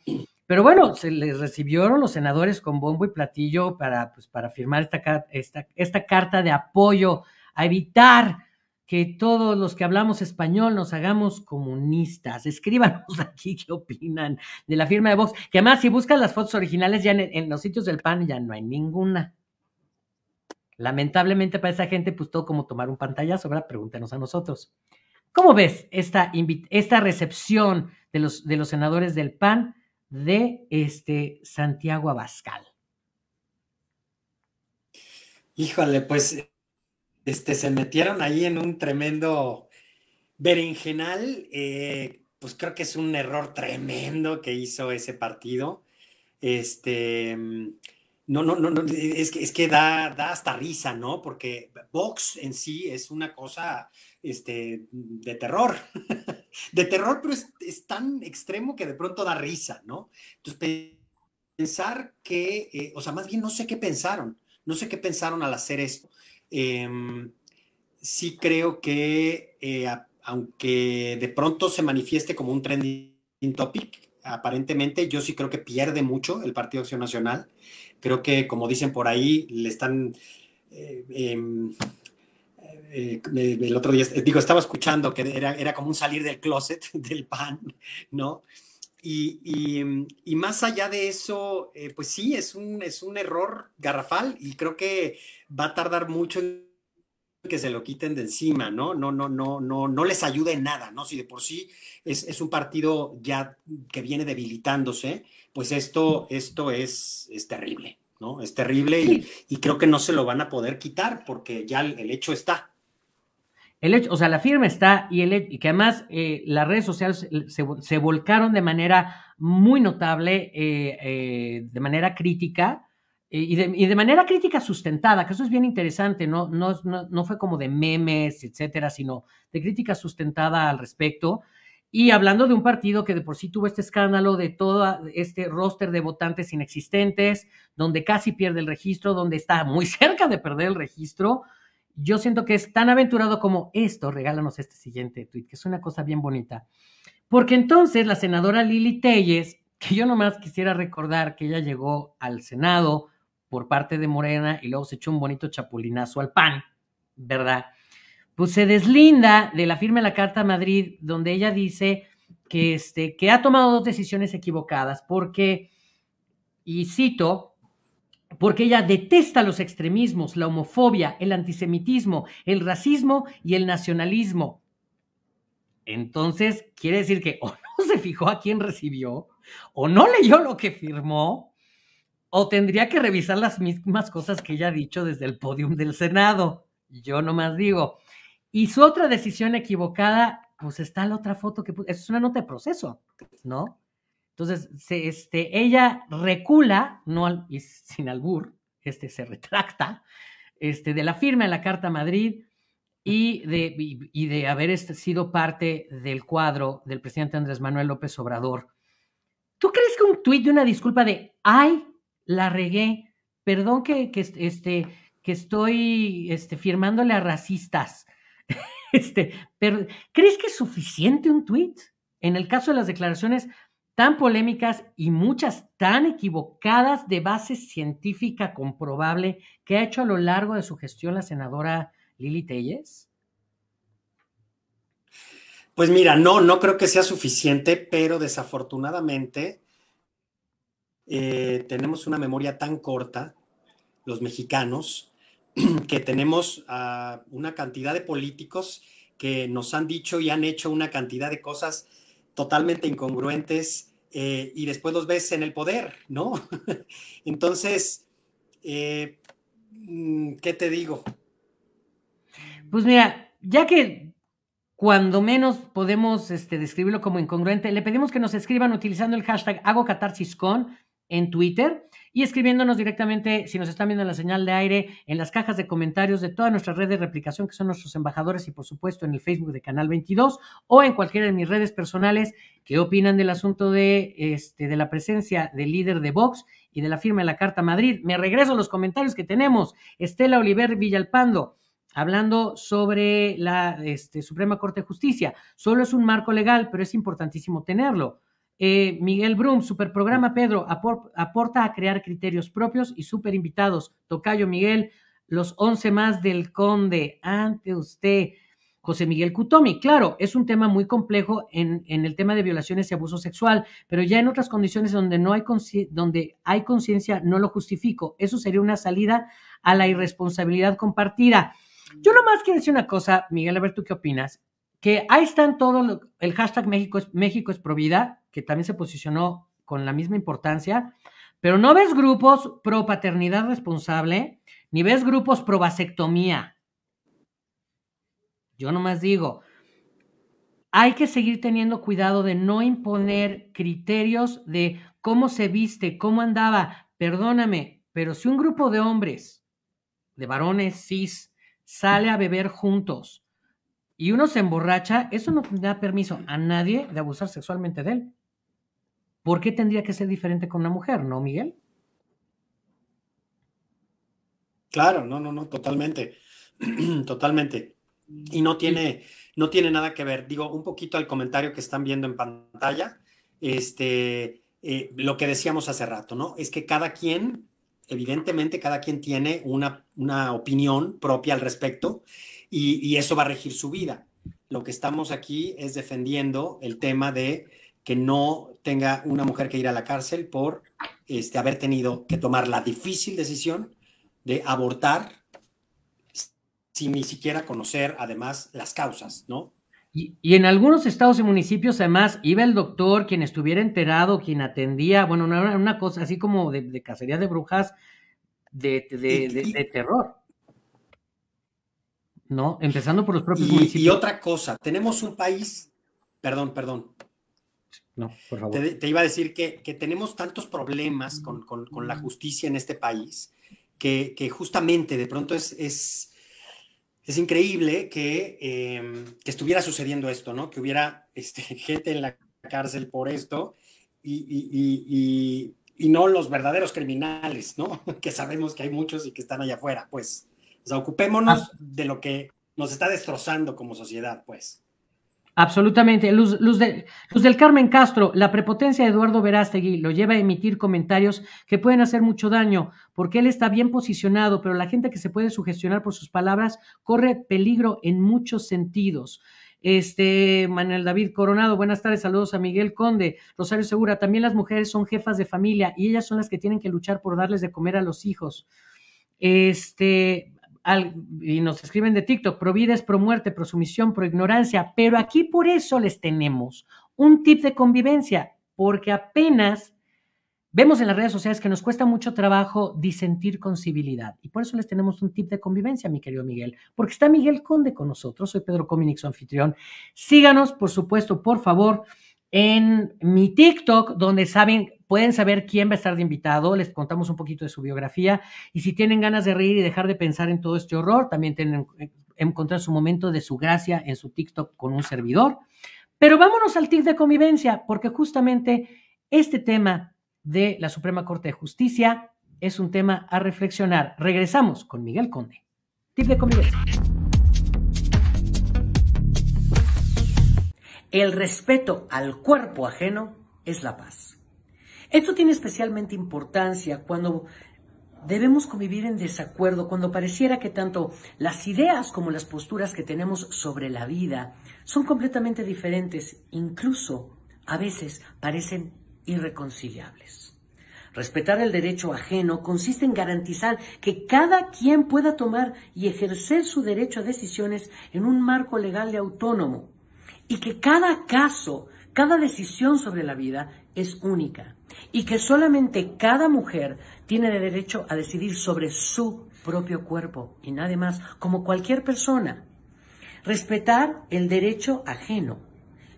Pero bueno, se les recibieron los senadores con bombo y platillo para, pues, para firmar esta, esta, esta carta de apoyo a evitar que todos los que hablamos español nos hagamos comunistas. Escríbanos aquí qué opinan de la firma de Vox, que además si buscas las fotos originales ya en, en los sitios del P A N ya no hay ninguna. Lamentablemente para esa gente pues todo como tomar un pantallazo, ¿verdad? Pregúntenos a nosotros. ¿Cómo ves esta, esta recepción de los, de los senadores del P A N de este Santiago Abascal? Híjole, pues... Este, se metieron ahí en un tremendo berenjenal, eh, pues creo que es un error tremendo que hizo ese partido. Este, no, no, no, no es que, es que da, da hasta risa, ¿no? Porque Vox en sí es una cosa este, de terror, de terror, pero es, es tan extremo que de pronto da risa, ¿no? Entonces, pensar que, eh, o sea, más bien no sé qué pensaron, no sé qué pensaron al hacer esto. Eh, sí creo que eh, a, aunque de pronto se manifieste como un trending topic, aparentemente yo sí creo que pierde mucho el Partido Acción Nacional. Creo que, como dicen por ahí, le están eh, eh, eh, el otro día, digo, estaba escuchando que era, era como un salir del closet del P A N, ¿no? Y, y, y más allá de eso, eh, pues sí, es un, es un error garrafal y creo que va a tardar mucho en que se lo quiten de encima, ¿no? No, no, no, no, no les ayuda en nada, ¿no? Si de por sí es, es un partido ya que viene debilitándose, pues esto, esto es, es terrible, ¿no? Es terrible y, y creo que no se lo van a poder quitar porque ya el, el hecho está. El hecho, o sea, la firma está y, el, y que además eh, las redes sociales se, se volcaron de manera muy notable, eh, eh, de manera crítica Y de, y de manera crítica sustentada, que eso es bien interesante, no, no, no, no fue como de memes, etcétera, sino de crítica sustentada al respecto. Y hablando de un partido que de por sí tuvo este escándalo de todo este roster de votantes inexistentes, donde casi pierde el registro, donde está muy cerca de perder el registro, yo siento que es tan aventurado como esto. Regálanos este siguiente tuit, que es una cosa bien bonita. Porque entonces la senadora Lili Téllez, que yo nomás quisiera recordar que ella llegó al Senado por parte de Morena y luego se echó un bonito chapulinazo al P A N, ¿verdad? Pues se deslinda de la firma de la Carta a Madrid, donde ella dice que, este, que ha tomado dos decisiones equivocadas porque, y cito, porque ella detesta los extremismos, la homofobia, el antisemitismo, el racismo y el nacionalismo. Entonces, quiere decir que o no se fijó a quién recibió, o no leyó lo que firmó, o tendría que revisar las mismas cosas que ella ha dicho desde el podium del Senado. Yo nomás digo. Y su otra decisión equivocada, pues está la otra foto que puso. Es una nota de Proceso, ¿no? Entonces, se, este, ella recula, no al, y sin albur, este, se retracta este, de la firma de la Carta a Madrid y de, y, y de haber sido parte del cuadro del presidente Andrés Manuel López Obrador. ¿Tú crees que un tuit de una disculpa de, ay, la regué, perdón que, que, este, que estoy este, firmándole a racistas? este, pero, ¿crees que es suficiente un tuit? En el caso de las declaraciones tan polémicas y muchas tan equivocadas de base científica comprobable que ha hecho a lo largo de su gestión la senadora Lili Téllez. Pues mira, no, no creo que sea suficiente, pero desafortunadamente eh, tenemos una memoria tan corta, los mexicanos, que tenemos uh, una cantidad de políticos que nos han dicho y han hecho una cantidad de cosas totalmente incongruentes eh, y después los ves en el poder, ¿no? Entonces, eh, ¿qué te digo? Pues mira, ya que cuando menos podemos este, describirlo como incongruente, le pedimos que nos escriban utilizando el hashtag hago catarsis con en Twitter y escribiéndonos directamente, si nos están viendo en la señal de aire, en las cajas de comentarios de toda nuestra red de replicación, que son nuestros embajadores, y por supuesto en el Facebook de Canal veintidós o en cualquiera de mis redes personales, qué opinan del asunto de, este, de la presencia del líder de Vox y de la firma de la Carta a Madrid. Me regreso a los comentarios que tenemos. Estela Oliver Villalpando, hablando sobre la este, Suprema Corte de Justicia. Solo es un marco legal, pero es importantísimo tenerlo. Eh, Miguel Brum, super programa, Pedro, apor, aporta a crear criterios propios y super invitados. Tocayo Miguel, los once más del Conde, ante usted. José Miguel Cutomi, claro, es un tema muy complejo en, en el tema de violaciones y abuso sexual, pero ya en otras condiciones donde no hay donde hay conciencia no lo justifico. Eso sería una salida a la irresponsabilidad compartida. Yo nomás quiero decir una cosa, Miguel, a ver tú qué opinas, que ahí están todo lo, el hashtag México es, México es Provida, que también se posicionó con la misma importancia, pero no ves grupos pro paternidad responsable, ni ves grupos pro vasectomía. Yo nomás digo, hay que seguir teniendo cuidado de no imponer criterios de cómo se viste, cómo andaba. Perdóname, pero si un grupo de hombres, de varones cis, sale a beber juntos y uno se emborracha, eso no da permiso a nadie de abusar sexualmente de él. ¿Por qué tendría que ser diferente con una mujer, no, Miguel? Claro, no, no, no, totalmente, totalmente. Y no tiene, no tiene nada que ver. Digo, un poquito al comentario que están viendo en pantalla, este, eh, lo que decíamos hace rato, ¿no? Es que cada quien... Evidentemente, cada quien tiene una, una opinión propia al respecto y, y eso va a regir su vida. Lo que estamos aquí es defendiendo el tema de que no tenga una mujer que ir a la cárcel por este, haber tenido que tomar la difícil decisión de abortar sin ni siquiera conocer, además, las causas, ¿no? Y, y en algunos estados y municipios, además, iba el doctor, quien estuviera enterado, quien atendía, bueno, una, una cosa así como de, de cacería de brujas, de, de, de, de, de terror, ¿no? Empezando por los propios y, municipios. Y otra cosa, tenemos un país, perdón, perdón, No, por favor. Te, te iba a decir que, que tenemos tantos problemas con, con, con la justicia en este país que, que justamente de pronto es, es, es increíble que, eh, que estuviera sucediendo esto, ¿no? Que hubiera este, gente en la cárcel por esto y, y, y, y, y no los verdaderos criminales, ¿no? Que sabemos que hay muchos y que están allá afuera, pues. O sea, ocupémonos de lo que nos está destrozando como sociedad, pues. Absolutamente. Luz, Luz, de, Luz del Carmen Castro, la prepotencia de Eduardo Verástegui lo lleva a emitir comentarios que pueden hacer mucho daño, porque él está bien posicionado, pero la gente que se puede sugestionar por sus palabras corre peligro en muchos sentidos. Este, Manuel David Coronado, buenas tardes, saludos a Miguel Conde. Rosario Segura, también las mujeres son jefas de familia y ellas son las que tienen que luchar por darles de comer a los hijos. Este... Al, y nos escriben de TikTok, pro vida es pro muerte, pro sumisión, pro ignorancia, pero aquí por eso les tenemos un tip de convivencia, porque apenas vemos en las redes sociales que nos cuesta mucho trabajo disentir con civilidad, y por eso les tenemos un tip de convivencia, mi querido Miguel, porque está Miguel Conde con nosotros. Soy Pedro Kominik, su anfitrión. Síganos, por supuesto, por favor, en mi TikTok, donde saben... pueden saber quién va a estar de invitado, les contamos un poquito de su biografía, y si tienen ganas de reír y dejar de pensar en todo este horror, también tienen que encontrar su momento de su gracia en su TikTok con un servidor. Pero vámonos al tip de convivencia, porque justamente este tema de la Suprema Corte de Justicia es un tema a reflexionar. Regresamos con Miguel Conde. Tip de convivencia. El respeto al cuerpo ajeno es la paz. Esto tiene especialmente importancia cuando debemos convivir en desacuerdo, cuando pareciera que tanto las ideas como las posturas que tenemos sobre la vida son completamente diferentes, incluso a veces parecen irreconciliables. Respetar el derecho ajeno consiste en garantizar que cada quien pueda tomar y ejercer su derecho a decisiones en un marco legal y autónomo, y que cada caso, cada decisión sobre la vida es única, y que solamente cada mujer tiene el derecho a decidir sobre su propio cuerpo y nada más, como cualquier persona. Respetar el derecho ajeno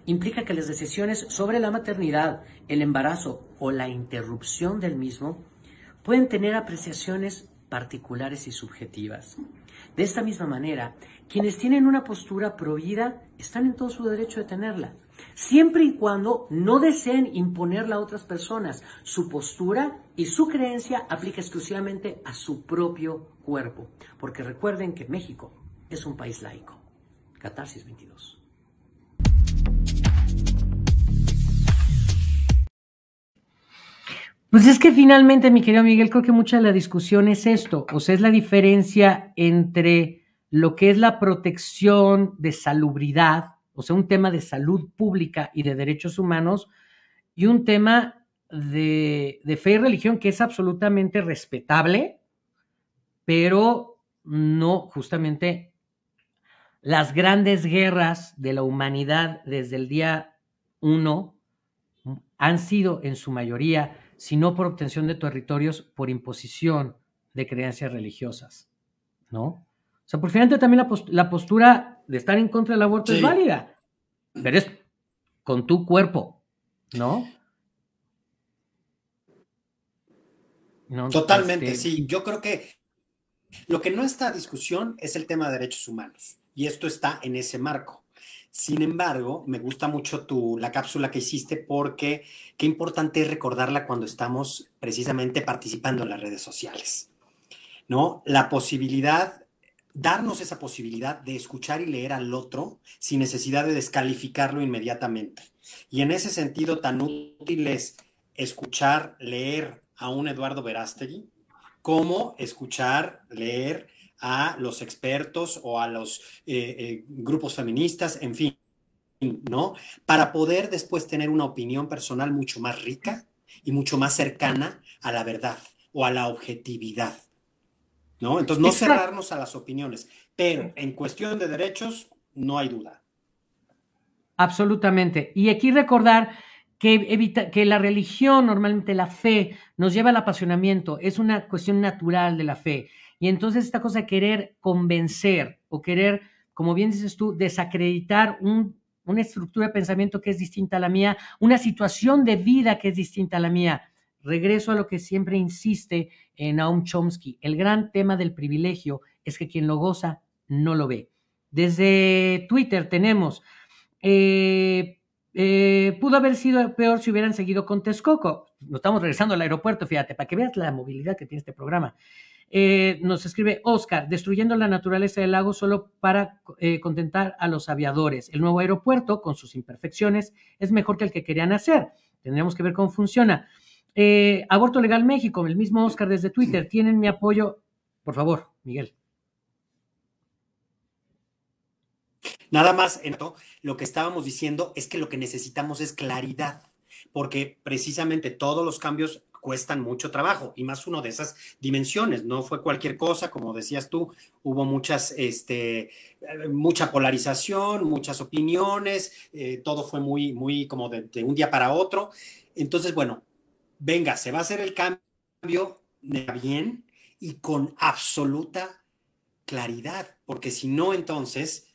implica que las decisiones sobre la maternidad, el embarazo o la interrupción del mismo pueden tener apreciaciones particulares y subjetivas. De esta misma manera, quienes tienen una postura pro vida están en todo su derecho de tenerla, siempre y cuando no deseen imponerla a otras personas. Su postura y su creencia aplica exclusivamente a su propio cuerpo, porque recuerden que México es un país laico. Catarsis veintidós. Pues es que finalmente, mi querido Miguel, creo que mucha de la discusión es esto, o sea, es la diferencia entre lo que es la protección de salubridad, o sea, un tema de salud pública y de derechos humanos, y un tema de, de fe y religión que es absolutamente respetable, pero no justamente las grandes guerras de la humanidad desde el día uno han sido en su mayoría, si no por obtención de territorios, por imposición de creencias religiosas, ¿no? O sea, por finalmente también la, post la postura... de estar en contra del aborto, sí, es válida, pero es con tu cuerpo, ¿no? no Totalmente, este... sí. Yo creo que lo que no está a discusión es el tema de derechos humanos, y esto está en ese marco. Sin embargo, me gusta mucho tu, la cápsula que hiciste, porque qué importante es recordarla cuando estamos precisamente participando en las redes sociales, ¿no? La posibilidad... Darnos esa posibilidad de escuchar y leer al otro sin necesidad de descalificarlo inmediatamente. Y en ese sentido tan útil es escuchar, leer a un Eduardo Verástegui como escuchar, leer a los expertos o a los eh, eh, grupos feministas, en fin, ¿no? Para poder después tener una opinión personal mucho más rica y mucho más cercana a la verdad o a la objetividad, ¿no? Entonces, no Exacto. cerrarnos a las opiniones, pero en cuestión de derechos no hay duda. Absolutamente. Y aquí recordar que, evita, que la religión, normalmente la fe, nos lleva al apasionamiento, es una cuestión natural de la fe. Y entonces esta cosa de querer convencer o querer, como bien dices tú, desacreditar un una estructura de pensamiento que es distinta a la mía, una situación de vida que es distinta a la mía. Regreso a lo que siempre insiste en Noam Chomsky. El gran tema del privilegio es que quien lo goza no lo ve. Desde Twitter tenemos, eh, eh, pudo haber sido peor si hubieran seguido con Texcoco. Nos estamos regresando al aeropuerto, fíjate, para que veas la movilidad que tiene este programa. Eh, nos escribe Oscar, destruyendo la naturaleza del lago solo para eh, contentar a los aviadores. El nuevo aeropuerto, con sus imperfecciones, es mejor que el que querían hacer. Tendremos que ver cómo funciona. Eh, Aborto Legal México, el mismo Oscar desde Twitter, tienen mi apoyo. Por favor, Miguel. Nada más, lo que estábamos diciendo es que lo que necesitamos es claridad, porque precisamente todos los cambios cuestan mucho trabajo, y más uno de esas dimensiones. No fue cualquier cosa, como decías tú, hubo muchas, este, mucha polarización, muchas opiniones, eh, todo fue muy, muy como de, de un día para otro. Entonces, bueno, venga, se va a hacer el cambio bien y con absoluta claridad, porque si no, entonces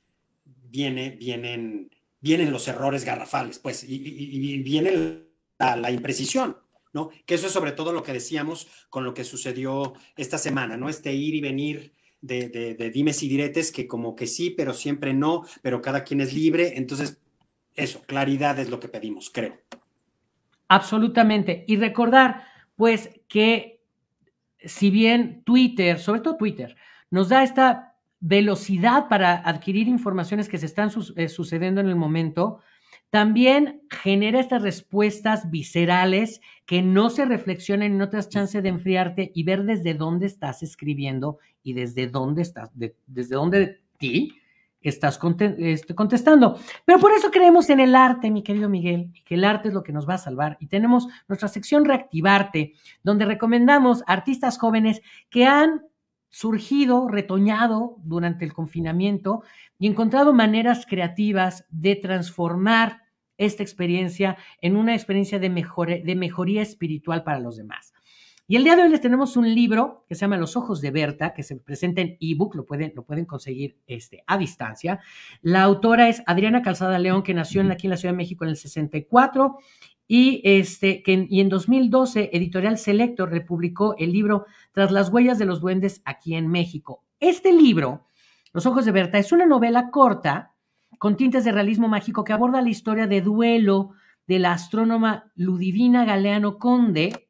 viene, vienen, vienen los errores garrafales, pues, y, y, y viene la, la imprecisión, ¿no? Que eso es sobre todo lo que decíamos con lo que sucedió esta semana, ¿no? Este ir y venir de, de, de dimes y diretes, que como que sí, pero siempre no, pero cada quien es libre. Entonces, eso, claridad es lo que pedimos, creo. Absolutamente. Y recordar, pues, que si bien Twitter, sobre todo Twitter, nos da esta velocidad para adquirir informaciones que se están su- eh, sucediendo en el momento, también genera estas respuestas viscerales que no se reflexionan y no te das chance de enfriarte y ver desde dónde estás escribiendo y desde dónde estás, de, desde dónde de ti estás contestando. Pero por eso creemos en el arte, mi querido Miguel, que el arte es lo que nos va a salvar. Y tenemos nuestra sección Reactivarte, donde recomendamos a artistas jóvenes que han surgido, retoñado durante el confinamiento y encontrado maneras creativas de transformar esta experiencia en una experiencia de, mejor, de mejoría espiritual para los demás. Y el día de hoy les tenemos un libro que se llama Los ojos de Berta, que se presenta en ebook, lo pueden, lo pueden conseguir este, a distancia. La autora es Adriana Calzada León, que nació en, aquí en la Ciudad de México en el sesenta y cuatro, y, este, que en, y en dos mil doce Editorial Selector republicó el libro Tras las huellas de los duendes aquí en México. Este libro, Los ojos de Berta, es una novela corta con tintes de realismo mágico que aborda la historia de duelo de la astrónoma Ludivina Galeano Conde,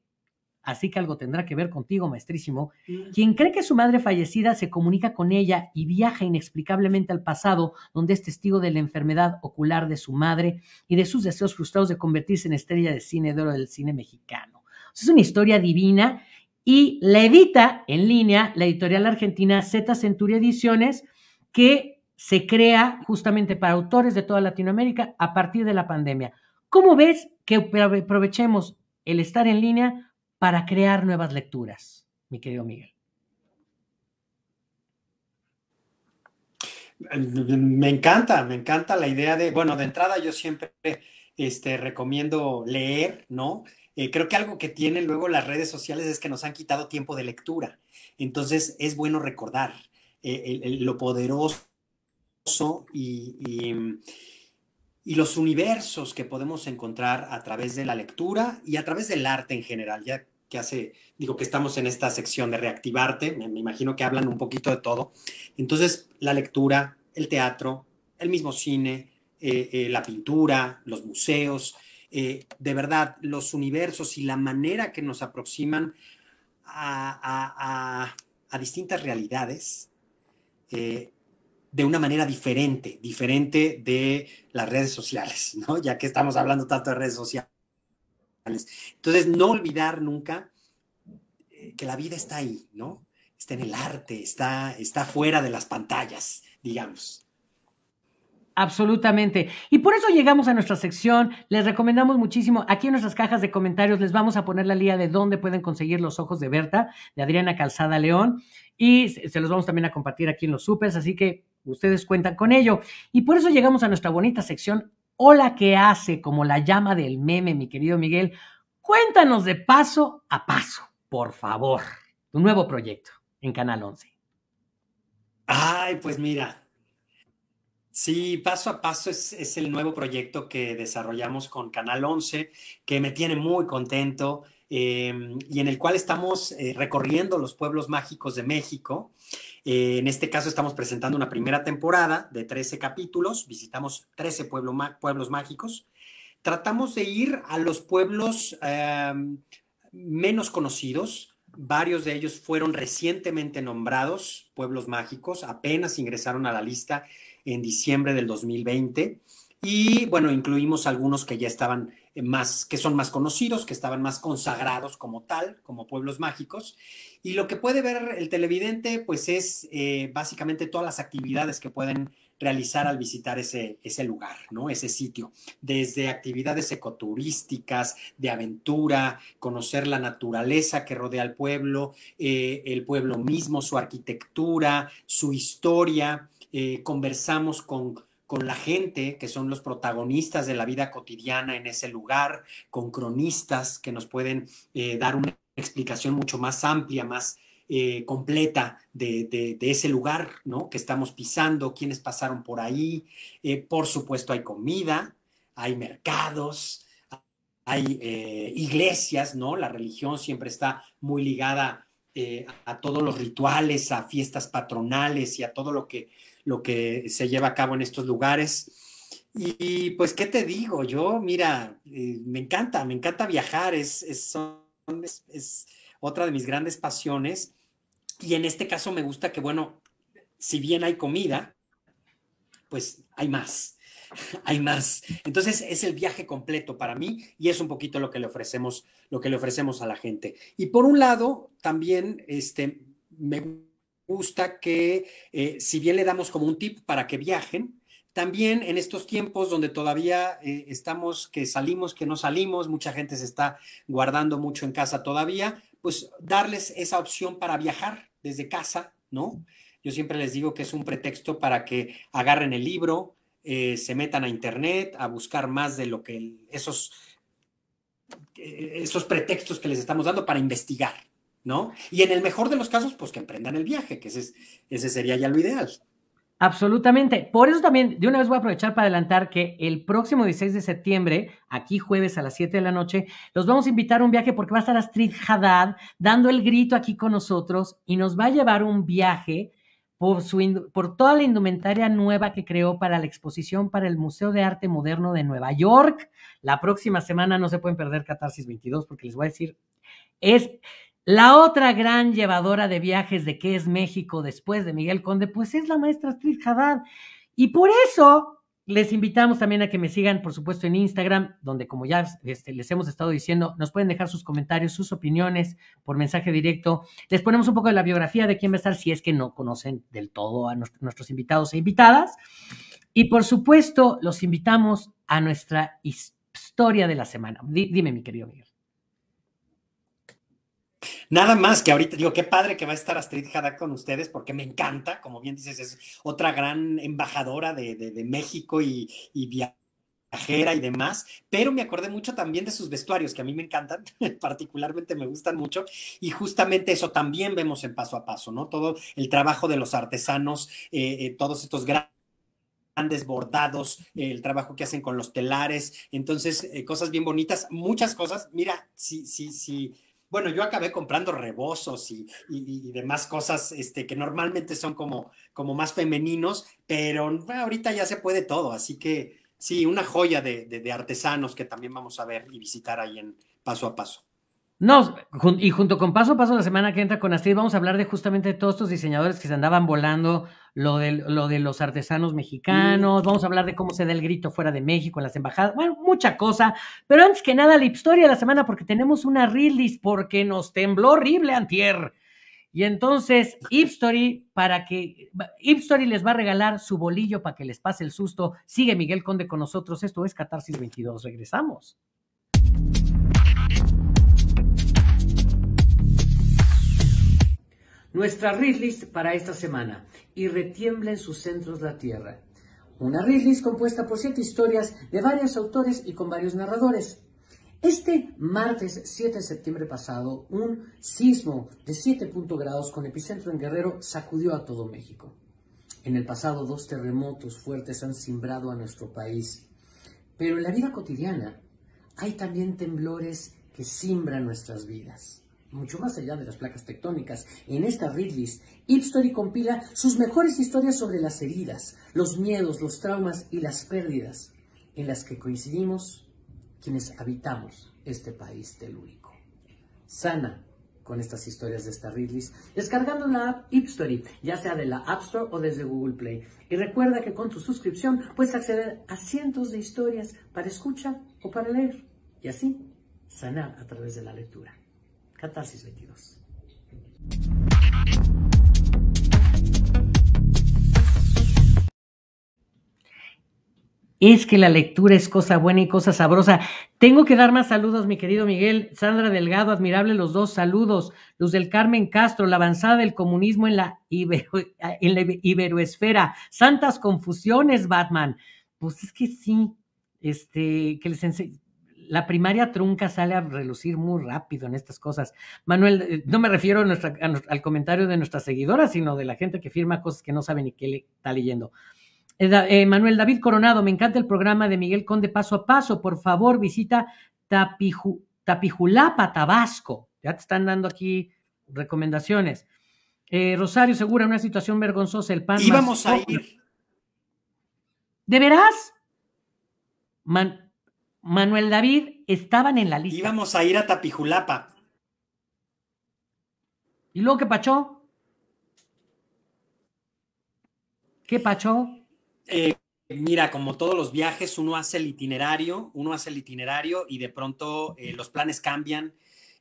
así que algo tendrá que ver contigo, maestrísimo, quien cree que su madre fallecida se comunica con ella y viaja inexplicablemente al pasado, donde es testigo de la enfermedad ocular de su madre y de sus deseos frustrados de convertirse en estrella de cine de oro del cine mexicano. Es una historia divina y la edita en línea la editorial argentina Z Centuria Ediciones, que se crea justamente para autores de toda Latinoamérica a partir de la pandemia. ¿Cómo ves que aprovechemos el estar en línea para crear nuevas lecturas, mi querido Miguel? Me encanta, me encanta la idea de, bueno, de entrada yo siempre este, recomiendo leer, ¿no? Eh, creo que algo que tienen luego las redes sociales es que nos han quitado tiempo de lectura. Entonces es bueno recordar eh, el, el, lo poderoso y, y Y los universos que podemos encontrar a través de la lectura y a través del arte en general, ya que hace, digo que estamos en esta sección de Reactivarte, me, me imagino que hablan un poquito de todo. Entonces, la lectura, el teatro, el mismo cine, eh, eh, la pintura, los museos, eh, de verdad, los universos y la manera que nos aproximan a, a, a, a distintas realidades, eh, de una manera diferente, diferente de las redes sociales, ¿no? Ya que estamos hablando tanto de redes sociales. Entonces, no olvidar nunca que la vida está ahí, ¿no? Está en el arte, está, está fuera de las pantallas, digamos. Absolutamente. Y por eso llegamos a nuestra sección. Les recomendamos muchísimo. Aquí en nuestras cajas de comentarios les vamos a poner la liga de dónde pueden conseguir Los ojos de Berta, de Adriana Calzada León. Y se los vamos también a compartir aquí en los supers, así que ustedes cuentan con ello. Y por eso llegamos a nuestra bonita sección Hola, ¿qué hace? Como la llama del meme, mi querido Miguel. Cuéntanos de paso a paso, por favor, tu nuevo proyecto en Canal once. Ay, pues mira, Sí, Paso a Paso es, es el nuevo proyecto que desarrollamos con Canal Once, que me tiene muy contento eh, y en el cual estamos eh, recorriendo los pueblos mágicos de México. Eh, en este caso estamos presentando una primera temporada de trece capítulos, visitamos trece pueblo, pueblos mágicos. Tratamos de ir a los pueblos eh, menos conocidos. Varios de ellos fueron recientemente nombrados pueblos mágicos, apenas ingresaron a la lista en diciembre del dos mil veinte, y bueno, incluimos algunos que ya estaban más, que son más conocidos, que estaban más consagrados como tal, como pueblos mágicos, y lo que puede ver el televidente, pues es eh, básicamente todas las actividades que pueden realizar al visitar ese, ese lugar, ¿no? Ese sitio, desde actividades ecoturísticas, de aventura, conocer la naturaleza que rodea al pueblo, eh, el pueblo mismo, su arquitectura, su historia. Eh, conversamos con, con la gente que son los protagonistas de la vida cotidiana en ese lugar, con cronistas que nos pueden eh, dar una explicación mucho más amplia, más Eh, completa de, de, de ese lugar, ¿no? Que estamos pisando, quiénes pasaron por ahí. Eh, por supuesto hay comida, hay mercados, hay eh, iglesias, ¿no? La religión siempre está muy ligada eh, a todos los rituales, a fiestas patronales y a todo lo que, lo que se lleva a cabo en estos lugares. Y, y pues, ¿qué te digo? Yo, mira, eh, me encanta, me encanta viajar, es, es, es, es otra de mis grandes pasiones. Y en este caso me gusta que, bueno, si bien hay comida, pues hay más, hay más. Entonces es el viaje completo para mí y es un poquito lo que le ofrecemos, lo que le ofrecemos a la gente. Y por un lado, también este, me gusta que, eh, si bien le damos como un tip para que viajen, también en estos tiempos donde todavía eh, estamos, que salimos, que no salimos, mucha gente se está guardando mucho en casa todavía, pues darles esa opción para viajar desde casa, ¿no? Yo siempre les digo que es un pretexto para que agarren el libro, eh, se metan a internet, a buscar más de lo que esos, esos pretextos que les estamos dando para investigar, ¿no? Y en el mejor de los casos, pues que emprendan el viaje, que ese, ese sería ya lo ideal. Absolutamente. Por eso también, de una vez voy a aprovechar para adelantar que el próximo dieciséis de septiembre, aquí jueves a las siete de la noche, los vamos a invitar a un viaje porque va a estar Astrid Hadad dando el grito aquí con nosotros y nos va a llevar un viaje por, su, por toda la indumentaria nueva que creó para la exposición para el Museo de Arte Moderno de Nueva York. La próxima semana no se pueden perder Catarsis veintidós porque les voy a decir, es... La otra gran llevadora de viajes de qué es México después de Miguel Conde, pues es la maestra Astrid Hadad. Y por eso les invitamos también a que me sigan, por supuesto, en Instagram, donde como ya este, les hemos estado diciendo, nos pueden dejar sus comentarios, sus opiniones por mensaje directo. Les ponemos un poco de la biografía de quién va a estar, si es que no conocen del todo a nuestro, nuestros invitados e invitadas. Y por supuesto, los invitamos a nuestra historia de la semana. D- dime, mi querido Miguel. Nada más que ahorita, digo, qué padre que va a estar Astrid Hadad con ustedes, porque me encanta, como bien dices, es otra gran embajadora de, de, de México y, y viajera y demás, pero me acordé mucho también de sus vestuarios, que a mí me encantan, particularmente me gustan mucho, y justamente eso también vemos en Paso a Paso, ¿no? Todo el trabajo de los artesanos, eh, eh, todos estos grandes... grandes bordados, eh, el trabajo que hacen con los telares, entonces, eh, cosas bien bonitas, muchas cosas, mira, sí, sí, sí, bueno, yo acabé comprando rebozos y, y, y demás cosas este, que normalmente son como, como más femeninos, pero bueno, ahorita ya se puede todo. Así que sí, una joya de, de, de artesanos que también vamos a ver y visitar ahí en Paso a Paso. No, y junto con Paso a Paso la semana que entra con Astrid vamos a hablar de justamente todos estos diseñadores que se andaban volando, lo de, lo de los artesanos mexicanos, vamos a hablar de cómo se da el grito fuera de México en las embajadas, bueno, mucha cosa, pero antes que nada la historia de la semana porque tenemos una release porque nos tembló horrible antier. Y entonces, Hipstory, para que, Hipstory les va a regalar su bolillo para que les pase el susto. Sigue Miguel Conde con nosotros, esto es Catarsis veintidós, regresamos. Nuestra read list para esta semana, y retiembla en sus centros la tierra. Una read list compuesta por siete historias de varios autores y con varios narradores. Este martes siete de septiembre pasado, un sismo de siete grados con epicentro en Guerrero sacudió a todo México. En el pasado, dos terremotos fuertes han simbrado a nuestro país. Pero en la vida cotidiana hay también temblores que simbran nuestras vidas, mucho más allá de las placas tectónicas. En esta readlist, Hipstory compila sus mejores historias sobre las heridas, los miedos, los traumas y las pérdidas en las que coincidimos quienes habitamos este país telúrico. Sana con estas historias de esta readlist, descargando la app Hipstory, ya sea de la App Store o desde Google Play. Y recuerda que con tu suscripción puedes acceder a cientos de historias para escucha o para leer, y así sanar a través de la lectura. Catarsis veintidós. Es que la lectura es cosa buena y cosa sabrosa. Tengo que dar más saludos, mi querido Miguel. Sandra Delgado, admirable los dos, saludos. Luz del Carmen Castro, la avanzada del comunismo en la, ibero, en la iberoesfera. Santas confusiones, Batman. Pues es que sí, este, que les enseñe. La primaria trunca sale a relucir muy rápido en estas cosas. Manuel, no me refiero a nuestra, a, al comentario de nuestras seguidoras, sino de la gente que firma cosas que no sabe ni qué le está leyendo. Eh, eh, Manuel David Coronado, me encanta el programa de Miguel Conde Paso a Paso. Por favor, visita Tapiju, Tapijulapa, Tabasco. Ya te están dando aquí recomendaciones. Eh, Rosario Segura, una situación vergonzosa. El pan. Y vamos más... a ir. ¿De veras? Man... Manuel David, estaban en la lista. Íbamos a ir a Tapijulapa. ¿Y luego qué pachó? ¿Qué pachó? Eh, mira, como todos los viajes, uno hace el itinerario, uno hace el itinerario y de pronto eh, los planes cambian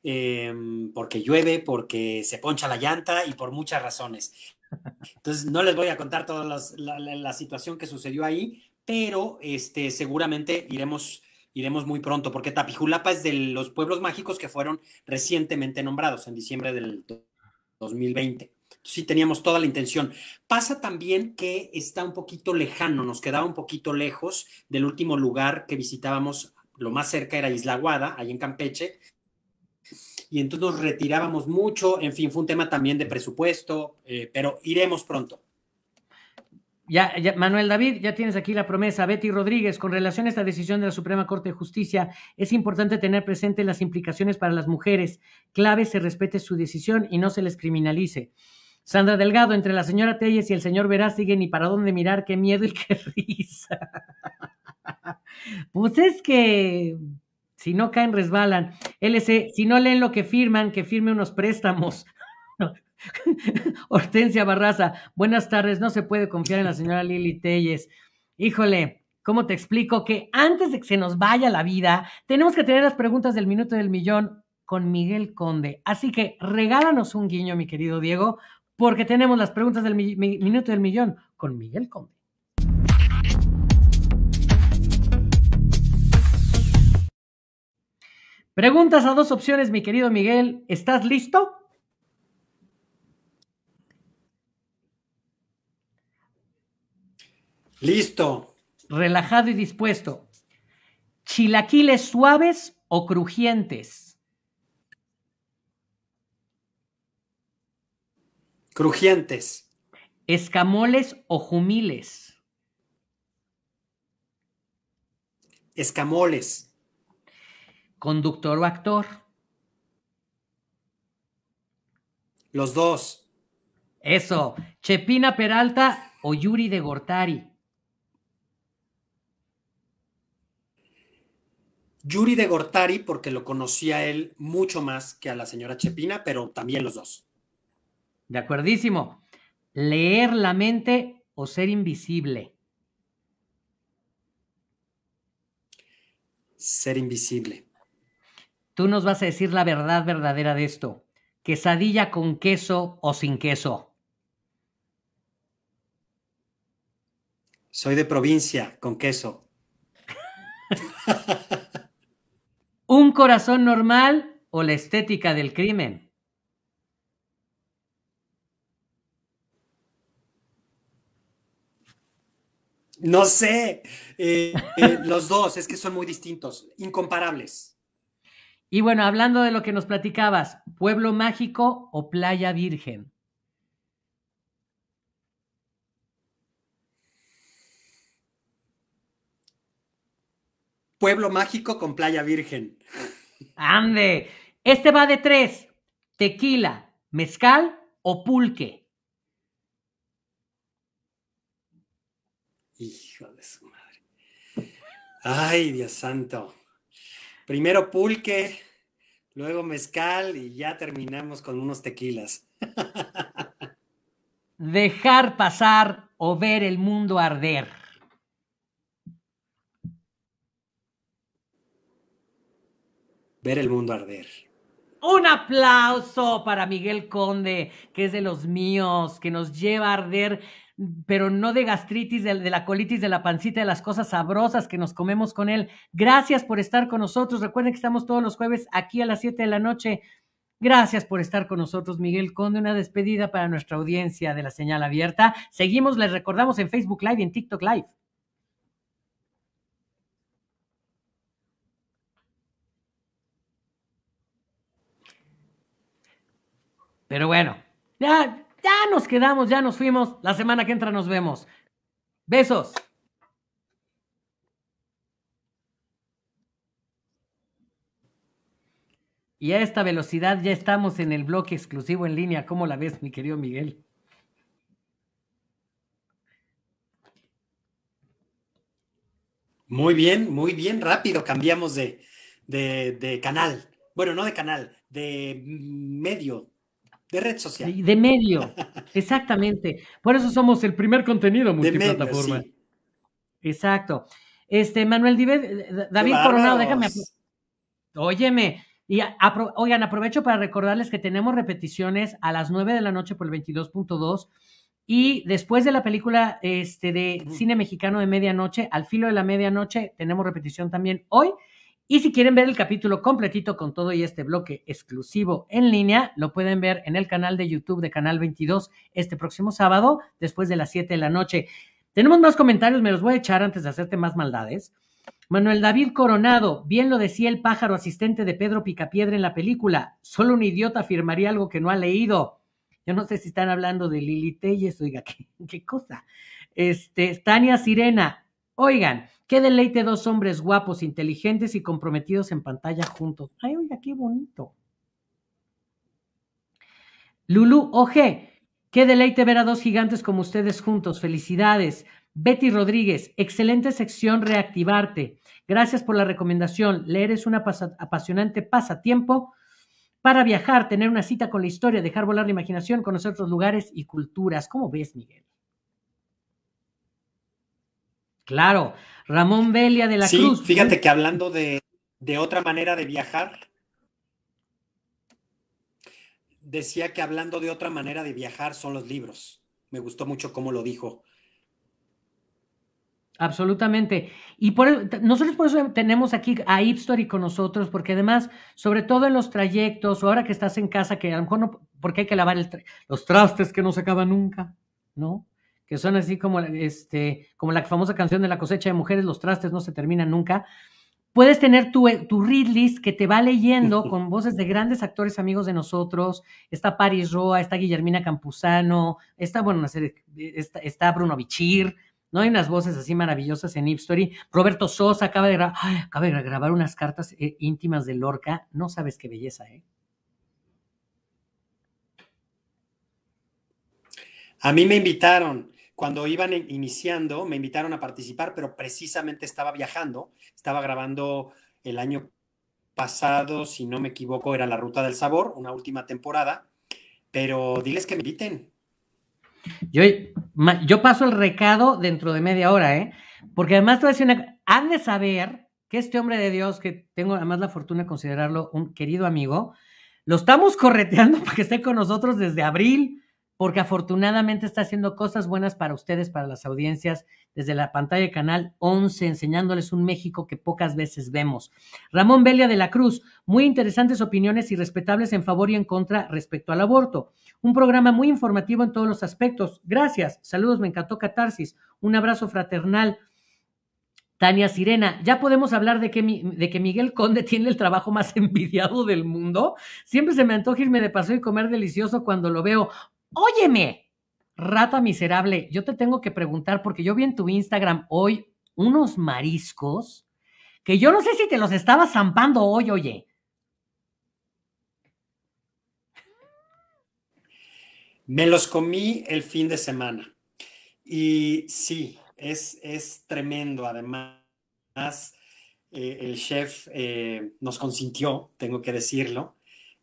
eh, porque llueve, porque se poncha la llanta y por muchas razones. Entonces, no les voy a contar toda la, la, la situación que sucedió ahí, pero este, seguramente iremos... Iremos muy pronto, porque Tapijulapa es de los pueblos mágicos que fueron recientemente nombrados en diciembre del dos mil veinte. Sí, teníamos toda la intención. Pasa también que está un poquito lejano, nos quedaba un poquito lejos del último lugar que visitábamos. Lo más cerca era Isla Aguada, ahí en Campeche, y entonces nos retirábamos mucho. En fin, fue un tema también de presupuesto, eh, pero iremos pronto. Ya, ya, Manuel David, ya tienes aquí la promesa. Betty Rodríguez, con relación a esta decisión de la Suprema Corte de Justicia, es importante tener presente las implicaciones para las mujeres. Clave, se respete su decisión y no se les criminalice. Sandra Delgado, entre la señora Téllez y el señor Verástegui, ni para dónde mirar, qué miedo y qué risa. Pues es que si no caen, resbalan. L C, si no leen lo que firman, que firme unos préstamos. Hortensia Barraza, buenas tardes, no se puede confiar en la señora Lili Téllez. Híjole, ¿cómo te explico? Que antes de que se nos vaya la vida, tenemos que tener las preguntas del minuto del millón con Miguel Conde. Así que regálanos un guiño, mi querido Diego, porque tenemos las preguntas del mi mi minuto del millón con Miguel Conde. Preguntas a dos opciones, mi querido Miguel. ¿Estás listo? Listo. Relajado y dispuesto. ¿Chilaquiles suaves o crujientes? Crujientes. ¿Escamoles o jumiles? Escamoles. ¿Conductor o actor? Los dos. Eso. ¿Chepina Peralta o Yuri de Gortari? Yuri de Gortari, porque lo conocía él mucho más que a la señora Chepina, pero también los dos. De acuerdísimo. ¿Leer la mente o ser invisible? Ser invisible. Tú nos vas a decir la verdad verdadera de esto. ¿Quesadilla con queso o sin queso? Soy de provincia, con queso. ¿Un corazón normal o la estética del crimen? No sé. Eh, eh, los dos, es que son muy distintos, incomparables. Y bueno, hablando de lo que nos platicabas, ¿pueblo mágico o playa virgen? pueblo mágico con playa virgen. ¡Ande! Este va de tres. Tequila, mezcal o pulque. Hijo de su madre. Ay, Dios santo. Primero pulque, luego mezcal y ya terminamos con unos tequilas. Dejar pasar o ver el mundo arder. Ver el mundo arder. Un aplauso para Miguel Conde, que es de los míos, que nos lleva a arder, pero no de gastritis, de, de la colitis, de la pancita, de las cosas sabrosas que nos comemos con él. Gracias por estar con nosotros. Recuerden que estamos todos los jueves aquí a las siete de la noche. Gracias por estar con nosotros, Miguel Conde. Una despedida para nuestra audiencia de La Señal Abierta. Seguimos, les recordamos, en Facebook Live y en TikTok Live. Pero bueno, ya, ya nos quedamos, ya nos fuimos. La semana que entra nos vemos. Besos. Y a esta velocidad ya estamos en el bloque exclusivo en línea. ¿Cómo la ves, mi querido Miguel? Muy bien, muy bien. Rápido cambiamos de, de, de canal. Bueno, no de canal, de medio. De red social. De, de medio, exactamente. Por eso somos el primer contenido multiplataforma. Sí. Exacto. Este, Manuel Díaz, David Coronado, déjame. Óyeme. Y apro oigan, aprovecho para recordarles que tenemos repeticiones a las nueve de la noche por el veintidós punto dos y después de la película este, de uh -huh. Cine Mexicano de Medianoche, al filo de la medianoche, tenemos repetición también hoy. Y si quieren ver el capítulo completito con todo y este bloque exclusivo en línea, lo pueden ver en el canal de YouTube de Canal veintidós este próximo sábado, después de las siete de la noche. Tenemos más comentarios, me los voy a echar antes de hacerte más maldades. Manuel David Coronado, bien lo decía el pájaro asistente de Pedro Picapiedra en la película, solo un idiota afirmaría algo que no ha leído. Yo no sé si están hablando de Lili Téllez, oiga, qué, qué cosa. Este, Tania Sirena, oigan, qué deleite dos hombres guapos, inteligentes y comprometidos en pantalla juntos. Ay, oiga, qué bonito. Lulú Oje, qué deleite ver a dos gigantes como ustedes juntos. Felicidades. Betty Rodríguez, excelente sección Reactivarte. Gracias por la recomendación. Leer es un apasionante pasatiempo para viajar, tener una cita con la historia, dejar volar la imaginación, conocer otros lugares y culturas. ¿Cómo ves, Miguel? Claro, Ramón Velia de la sí, Cruz. Sí, fíjate que hablando de, de otra manera de viajar, decía que hablando de otra manera de viajar son los libros. Me gustó mucho cómo lo dijo. Absolutamente. Y por, nosotros por eso tenemos aquí a Hipstory con nosotros, porque además, sobre todo en los trayectos, o ahora que estás en casa, que a lo mejor no, porque hay que lavar el tra los trastes que no se acaban nunca, ¿no? Que son así como, este, como la famosa canción de La cosecha de mujeres, los trastes no se terminan nunca. Puedes tener tu, tu read list que te va leyendo con voces de grandes actores amigos de nosotros. Está Paris Roa, está Guillermina Campuzano, está, bueno, una serie, está, está Bruno Bichir, ¿no? Hay unas voces así maravillosas en Hipstory. Roberto Sosa acaba de, gra Ay, acaba de grabar unas cartas eh, íntimas de Lorca. No sabes qué belleza, ¿eh? A mí me invitaron. Cuando iban iniciando, me invitaron a participar, pero precisamente estaba viajando, estaba grabando el año pasado, si no me equivoco, era La Ruta del Sabor, una última temporada, pero diles que me inviten. Yo, yo paso el recado dentro de media hora, ¿eh? Porque además te voy a decir una cosa, han de saber que este hombre de Dios, que tengo además la fortuna de considerarlo un querido amigo, lo estamos correteando para que esté con nosotros desde abril, porque afortunadamente está haciendo cosas buenas para ustedes, para las audiencias, desde la pantalla de Canal once, enseñándoles un México que pocas veces vemos. Ramón Velia de la Cruz, muy interesantes opiniones y respetables en favor y en contra respecto al aborto. Un programa muy informativo en todos los aspectos. Gracias, saludos, me encantó Catarsis. Un abrazo fraternal. Tania Sirena, ya podemos hablar de que, de que Miguel Conde tiene el trabajo más envidiado del mundo. Siempre se me antoja irme de paseo y comer delicioso cuando lo veo. Óyeme, rata miserable, yo te tengo que preguntar, porque yo vi en tu Instagram hoy unos mariscos que yo no sé si te los estaba zampando hoy, oye. Me los comí el fin de semana. Y sí, es, es tremendo. Además, eh, el chef eh, nos consintió, tengo que decirlo.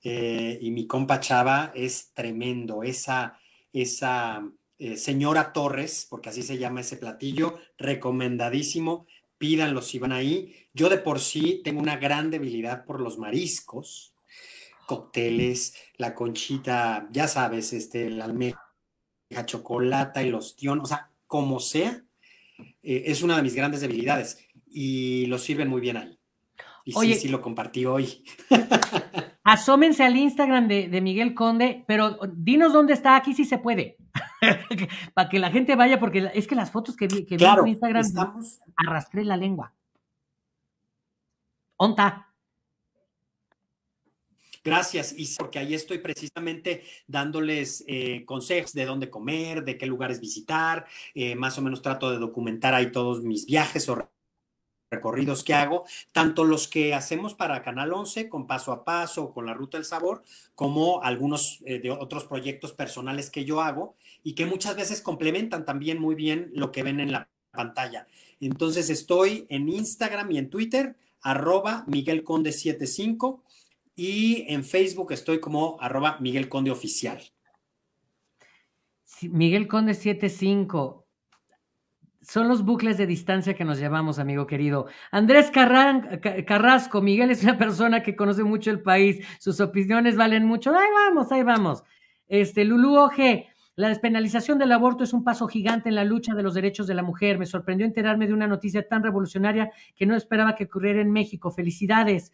Eh, y mi compa Chava es tremendo. Esa, esa eh, señora Torres, porque así se llama ese platillo, recomendadísimo. Pídanlo si van ahí. Yo de por sí tengo una gran debilidad por los mariscos, cócteles, la conchita, ya sabes, este, la almeja, chocolate, el ostión, o sea, como sea, eh, es una de mis grandes debilidades. Y lo sirven muy bien ahí. Y Oye. sí, sí lo compartí hoy. Asómense al Instagram de, de Miguel Conde, pero dinos dónde está, aquí sí se puede, para que la gente vaya, porque es que las fotos que vi, que claro, vi en Instagram, estamos... arrastré la lengua. Onta. Gracias, y porque ahí estoy precisamente dándoles eh, consejos de dónde comer, de qué lugares visitar, eh, más o menos trato de documentar ahí todos mis viajes o recorridos que hago, tanto los que hacemos para Canal Once, con Paso a Paso, con la Ruta del Sabor, como algunos eh, de otros proyectos personales que yo hago y que muchas veces complementan también muy bien lo que ven en la pantalla. Entonces estoy en Instagram y en Twitter, arroba Miguel Conde setenta y cinco, y en Facebook estoy como arroba Miguel Conde Oficial. Sí, Miguel Conde setenta y cinco. Son los bucles de distancia que nos llevamos, amigo querido. Andrés Carran, Carrasco, Miguel es una persona que conoce mucho el país, sus opiniones valen mucho. Ahí vamos, ahí vamos. Este, Lulú Oje, la despenalización del aborto es un paso gigante en la lucha de los derechos de la mujer. Me sorprendió enterarme de una noticia tan revolucionaria que no esperaba que ocurriera en México. Felicidades.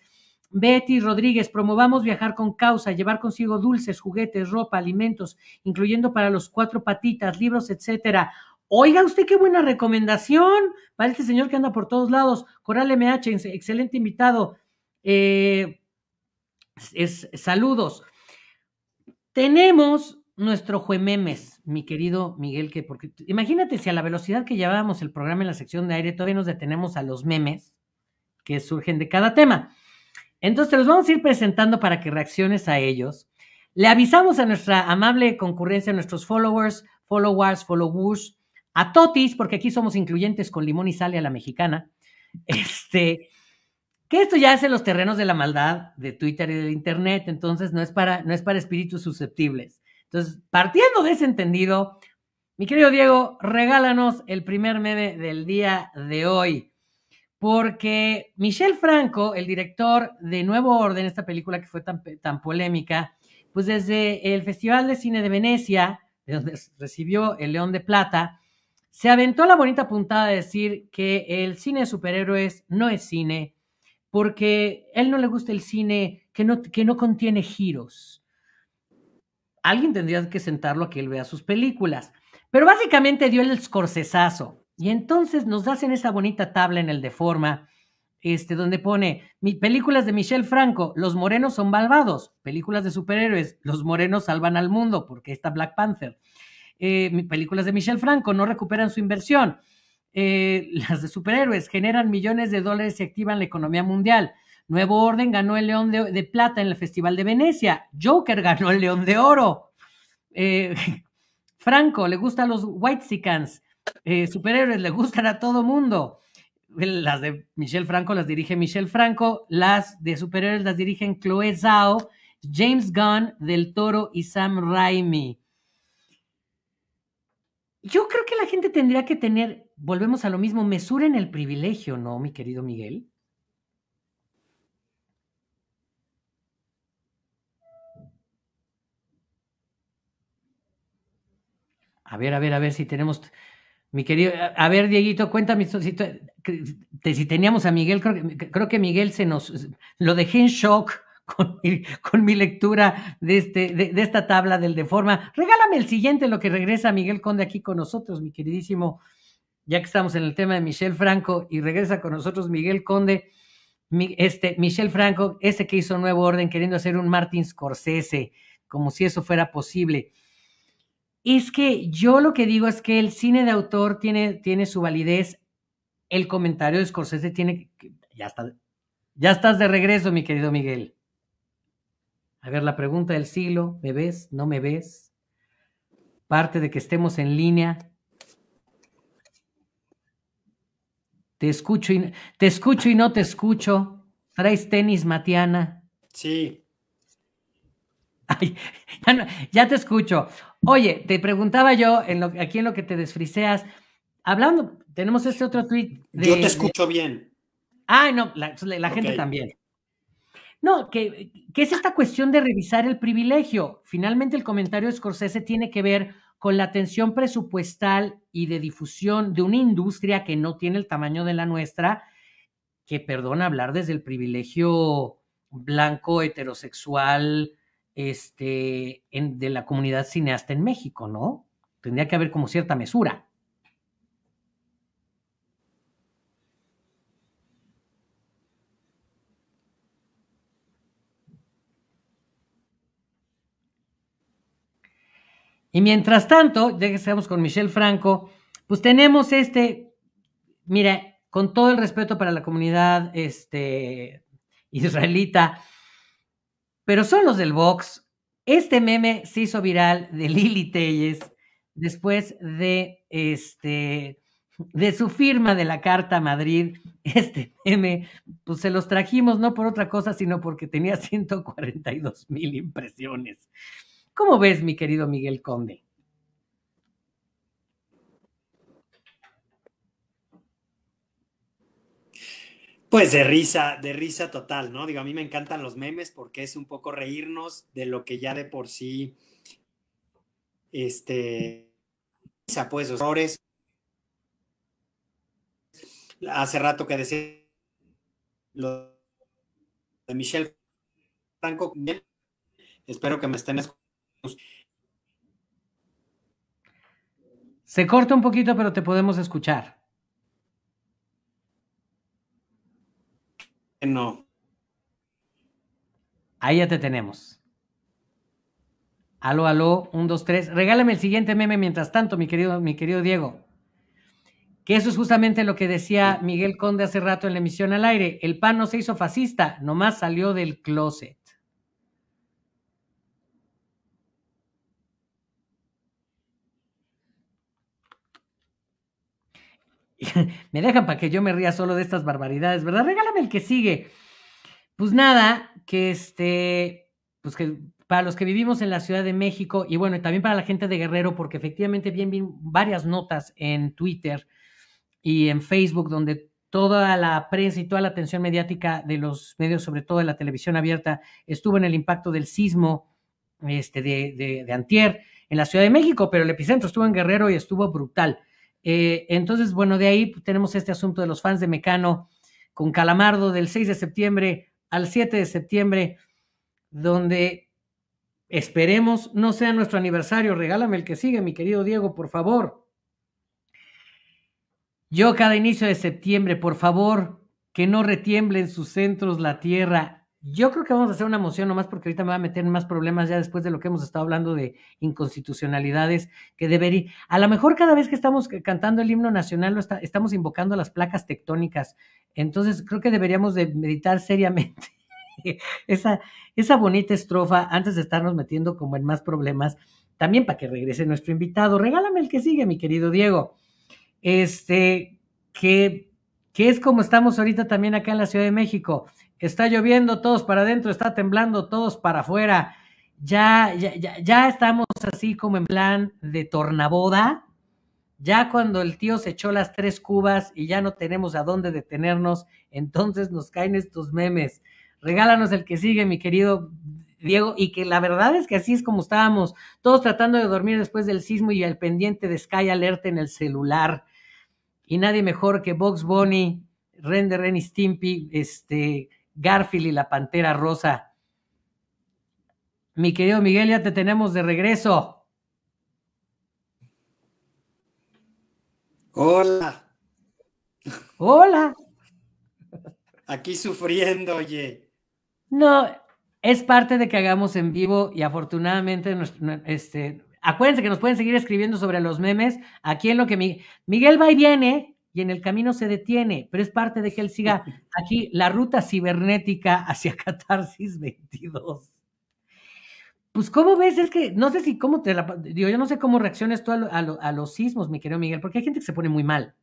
Betty Rodríguez, promovamos viajar con causa, llevar consigo dulces, juguetes, ropa, alimentos, incluyendo para los cuatro patitas, libros, etcétera. Oiga usted qué buena recomendación para este señor que anda por todos lados. Coral M H, excelente invitado. Eh, es, es, saludos. Tenemos nuestro juememes, mi querido Miguel, que porque imagínate si a la velocidad que llevábamos el programa en la sección de aire todavía nos detenemos a los memes que surgen de cada tema. Entonces te los vamos a ir presentando para que reacciones a ellos. Le avisamos a nuestra amable concurrencia, a nuestros followers, followers, followers, a totis, porque aquí somos incluyentes con limón y sal a la mexicana, este, que esto ya es en los terrenos de la maldad de Twitter y del internet, entonces no es para, no es para espíritus susceptibles. Entonces, partiendo de ese entendido, mi querido Diego, regálanos el primer meme del día de hoy, porque Michel Franco, el director de Nuevo Orden, esta película que fue tan, tan polémica, pues desde el Festival de Cine de Venecia, de donde recibió el León de Plata, se aventó la bonita puntada de decir que el cine de superhéroes no es cine porque a él no le gusta el cine que no, que no contiene giros. Alguien tendría que sentarlo a que él vea sus películas. Pero básicamente dio el scorsesazo. Y entonces nos hacen esa bonita tabla en el de forma, este, donde pone películas de Michel Franco, los morenos son malvados. Películas de superhéroes, los morenos salvan al mundo, porque está Black Panther. Eh, películas de Michel Franco no recuperan su inversión, eh, las de superhéroes generan millones de dólares y activan la economía mundial. Nuevo Orden ganó el León de, de Plata en el Festival de Venecia, Joker ganó el León de Oro, eh, Franco le gustan los whitexicans, eh, superhéroes le gustan a todo mundo. Las de Michel Franco las dirige Michel Franco, las de superhéroes las dirigen Chloé Zhao, James Gunn, Del Toro y Sam Raimi. Yo creo que la gente tendría que tener, volvemos a lo mismo, mesura en el privilegio, ¿no, mi querido Miguel? A ver, a ver, a ver si tenemos... Mi querido... A ver, Dieguito, cuéntame si, si teníamos a Miguel. Creo que, creo que Miguel se nos... Lo dejé en shock con mi, con mi lectura de, este, de, de esta tabla del de forma. Regálame el siguiente, lo que regresa Miguel Conde aquí con nosotros, mi queridísimo, ya que estamos en el tema de Michel Franco y regresa con nosotros Miguel Conde, mi, este, Michel Franco, ese que hizo Nuevo Orden queriendo hacer un Martin Scorsese, como si eso fuera posible. Es que yo lo que digo es que el cine de autor tiene, tiene su validez, el comentario de Scorsese tiene, Ya está, ya estás de regreso, mi querido Miguel. A ver, la pregunta del siglo, ¿me ves? ¿No me ves? Parte de que estemos en línea. Te escucho y, te escucho y no te escucho. ¿Traes tenis, Matiana? Sí. Ay, ya, no, ya te escucho. Oye, te preguntaba yo, en lo, aquí en lo que te desfriseas, hablando, tenemos este otro tuit. Yo te escucho de, bien. Ah, no, la, la gente okay. también. No, que, que es esta cuestión de revisar el privilegio. Finalmente el comentario de Scorsese tiene que ver con la tensión presupuestal y de difusión de una industria que no tiene el tamaño de la nuestra, que, perdón, hablar desde el privilegio blanco, heterosexual, este, en, de la comunidad cineasta en México, ¿no? Tendría que haber como cierta mesura. Y mientras tanto, ya que estamos con Michelle Franco, pues tenemos este, mira, con todo el respeto para la comunidad este, israelita, pero son los del Vox. Este meme se hizo viral de Lili Téllez después de, este, de su firma de la Carta a Madrid. Este meme, pues se los trajimos no por otra cosa, sino porque tenía ciento cuarenta y dos mil impresiones. ¿Cómo ves, mi querido Miguel Conde? Pues de risa, de risa total, ¿no? Digo, a mí me encantan los memes porque es un poco reírnos de lo que ya de por sí, este, pues, los errores. Hace rato que decía lo de Michelle Franco, espero que me estén escuchando. Se corta un poquito, pero te podemos escuchar. No. Ahí ya te tenemos. Aló, aló, un, dos, tres. Regálame el siguiente meme mientras tanto, mi querido, mi querido Diego. Que eso es justamente lo que decía Miguel Conde hace rato en la emisión al aire. El P A N no se hizo fascista, nomás salió del closet. Me dejan para que yo me ría solo de estas barbaridades, ¿verdad? Regálame el que sigue. Pues nada, que este, pues que para los que vivimos en la Ciudad de México y bueno, y también para la gente de Guerrero, porque efectivamente bien, bien varias notas en Twitter y en Facebook, donde toda la prensa y toda la atención mediática de los medios, sobre todo de la televisión abierta, estuvo en el impacto del sismo este, de, de, de antier en la Ciudad de México, pero el epicentro estuvo en Guerrero y estuvo brutal. Eh, entonces, bueno, de ahí tenemos este asunto de los fans de Mecano con Calamardo del seis de septiembre al siete de septiembre, donde esperemos no sea nuestro aniversario. Regálame el que sigue, mi querido Diego, por favor. Yo cada inicio de septiembre, por favor, que no retiemble en sus centros la tierra. Yo creo que vamos a hacer una moción nomás porque ahorita me va a meter en más problemas ya después de lo que hemos estado hablando de inconstitucionalidades que debería... A lo mejor cada vez que estamos cantando el himno nacional lo está, estamos invocando las placas tectónicas. Entonces creo que deberíamos de meditar seriamente esa, esa bonita estrofa antes de estarnos metiendo como en más problemas. También para que regrese nuestro invitado. Regálame el que sigue, mi querido Diego. Este, que, que es como estamos ahorita también acá en la Ciudad de México. Está lloviendo, todos para adentro, está temblando, todos para afuera. Ya, ya, ya, ya estamos así como en plan de tornaboda. Ya cuando el tío se echó las tres cubas y ya no tenemos a dónde detenernos, entonces nos caen estos memes. Regálanos el que sigue, mi querido Diego, y que la verdad es que así es como estábamos, todos tratando de dormir después del sismo y al pendiente de Sky Alert en el celular. Y nadie mejor que Bugs Bunny, Ren de Ren y Stimpy, este... Garfield y la Pantera Rosa. Mi querido Miguel, ya te tenemos de regreso. Hola. Hola. Aquí sufriendo, oye. No, es parte de que hagamos en vivo y afortunadamente, este, acuérdense que nos pueden seguir escribiendo sobre los memes. Aquí en lo que Miguel, Miguel va y viene. y en el camino se detiene, pero es parte de que él siga aquí la ruta cibernética hacia Catarsis veintidós. Pues, ¿cómo ves? Es que no sé si cómo te la... Digo, yo no sé cómo reaccionas tú a, lo, a, lo, a los sismos, mi querido Miguel, porque hay gente que se pone muy mal.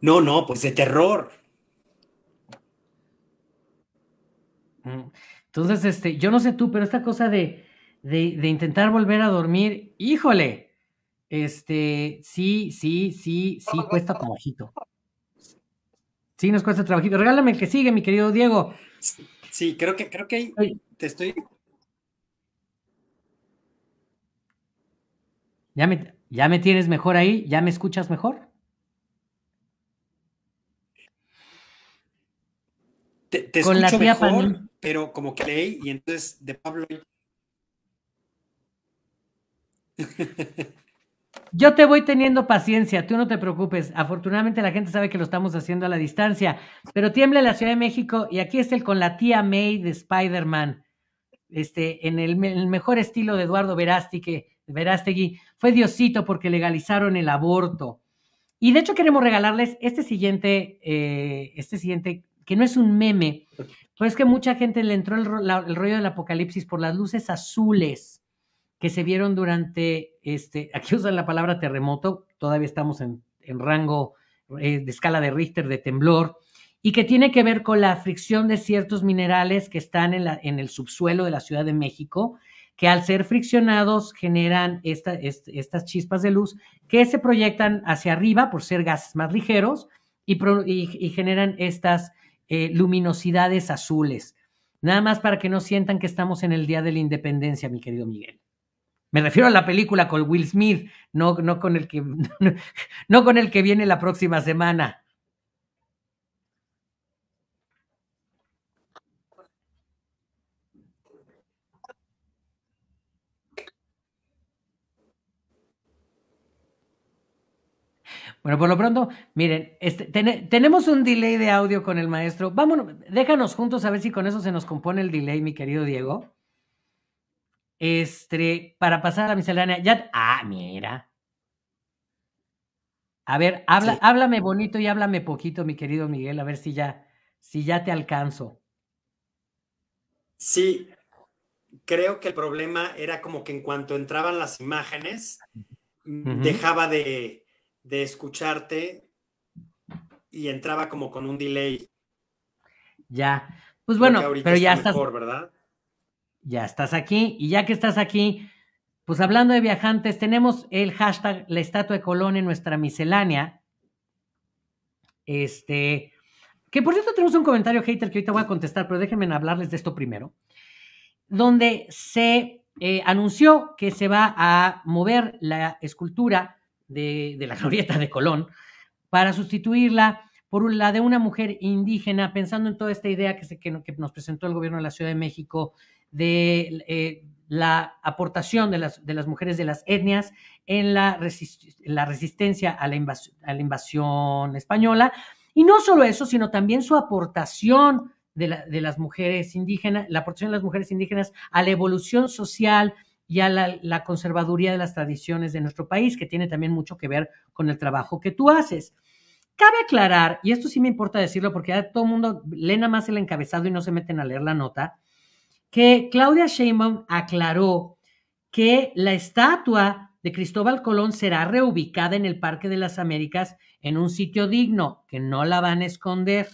No, no, pues de terror. Entonces, este, yo no sé tú, pero esta cosa de, de, de intentar volver a dormir, ¡híjole! Este, sí, sí, sí, sí, cuesta trabajito. Sí, nos cuesta trabajito. Regálame el que sigue, mi querido Diego. Sí, creo que, creo que ahí te estoy... ¿Ya me, ya me tienes mejor ahí? ¿Ya me escuchas mejor? Te, te escucho la mejor, Pan... pero como que leí, y entonces de Pablo... Yo te voy teniendo paciencia, tú no te preocupes. Afortunadamente la gente sabe que lo estamos haciendo a la distancia, pero tiembla la Ciudad de México y aquí está el con la tía May de Spider-Man, este, en el, el mejor estilo de Eduardo Verástegui. Fue Diosito porque legalizaron el aborto. Y de hecho queremos regalarles este siguiente, eh, este siguiente, que no es un meme, pero es que mucha gente le entró el, ro la, el rollo del apocalipsis por las luces azules que se vieron durante, este, aquí usan la palabra terremoto, todavía estamos en, en rango eh, de escala de Richter, de temblor, y que tiene que ver con la fricción de ciertos minerales que están en, la, en el subsuelo de la Ciudad de México, que al ser friccionados generan esta, est, estas chispas de luz que se proyectan hacia arriba por ser gases más ligeros y, pro, y, y generan estas eh, luminosidades azules. Nada más para que no sientan que estamos en el Día de la Independencia, mi querido Miguel. Me refiero a la película con Will Smith, no, no, con el que, no, no con el que viene la próxima semana. Bueno, por lo pronto, miren, este, ten, tenemos un delay de audio con el maestro. Vámonos, déjanos juntos a ver si con eso se nos compone el delay, mi querido Diego. Este, para pasar a la miscelánea, ya, ah, mira. A ver, habla, sí. Háblame bonito y háblame poquito, mi querido Miguel, a ver si ya, si ya te alcanzo. Sí, creo que el problema era como que en cuanto entraban las imágenes, uh-huh. dejaba de, de escucharte y entraba como con un delay. Ya, pues bueno, pero ya está mejor, estás... ¿verdad? Ya estás aquí, y ya que estás aquí, pues hablando de viajantes, tenemos el hashtag La Estatua de Colón en nuestra miscelánea. Este, que por cierto tenemos un comentario hater que ahorita voy a contestar, pero déjenme hablarles de esto primero, donde se eh, anunció que se va a mover la escultura de, de la Glorieta de Colón para sustituirla por la de una mujer indígena, pensando en toda esta idea que, se, que, que nos presentó el gobierno de la Ciudad de México de eh, la aportación de las, de las mujeres de las etnias en la, resist la resistencia a la, invas a la invasión española, y no solo eso, sino también su aportación de, la, de las mujeres indígenas, la aportación de las mujeres indígenas a la evolución social y a la, la conservaduría de las tradiciones de nuestro país, que tiene también mucho que ver con el trabajo que tú haces. Cabe aclarar, y esto sí me importa decirlo porque ya todo el mundo lee nada más el encabezado y no se meten a leer la nota, que Claudia Sheinbaum aclaró que la estatua de Cristóbal Colón será reubicada en el Parque de las Américas en un sitio digno, que no la van a esconder,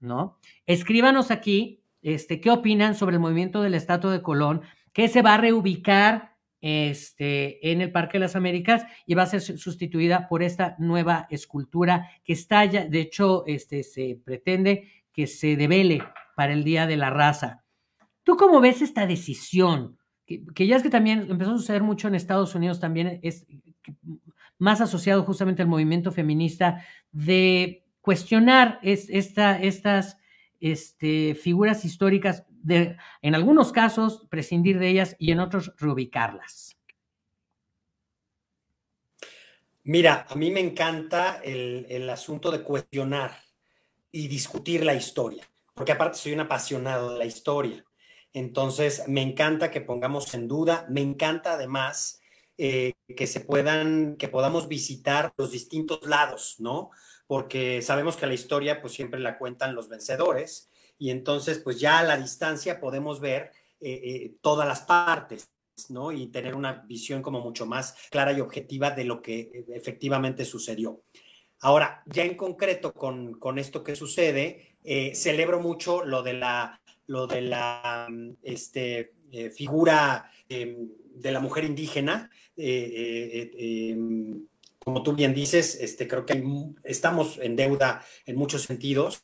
¿no? Escríbanos aquí este, qué opinan sobre el movimiento de la estatua de Colón, que se va a reubicar este, en el Parque de las Américas y va a ser sustituida por esta nueva escultura que está ya, de hecho, este, se pretende que se devele para el Día de la Raza. ¿Tú cómo ves esta decisión? Que, que ya es que también empezó a suceder mucho en Estados Unidos, también es más asociado justamente al movimiento feminista de cuestionar es, esta, estas este, figuras históricas, de, en algunos casos prescindir de ellas y en otros reubicarlas. Mira, a mí me encanta el, el asunto de cuestionar y discutir la historia, porque aparte soy un apasionado de la historia. Entonces, me encanta que pongamos en duda, me encanta además eh, que se puedan, que podamos visitar los distintos lados, ¿no? Porque sabemos que la historia pues siempre la cuentan los vencedores y entonces pues ya a la distancia podemos ver eh, eh, todas las partes, ¿no? Y tener una visión como mucho más clara y objetiva de lo que efectivamente sucedió. Ahora, ya en concreto con, con esto que sucede, eh, celebro mucho lo de la, lo de la este, eh, figura eh, de la mujer indígena. Eh, eh, eh, como tú bien dices, este, creo que hay, estamos en deuda en muchos sentidos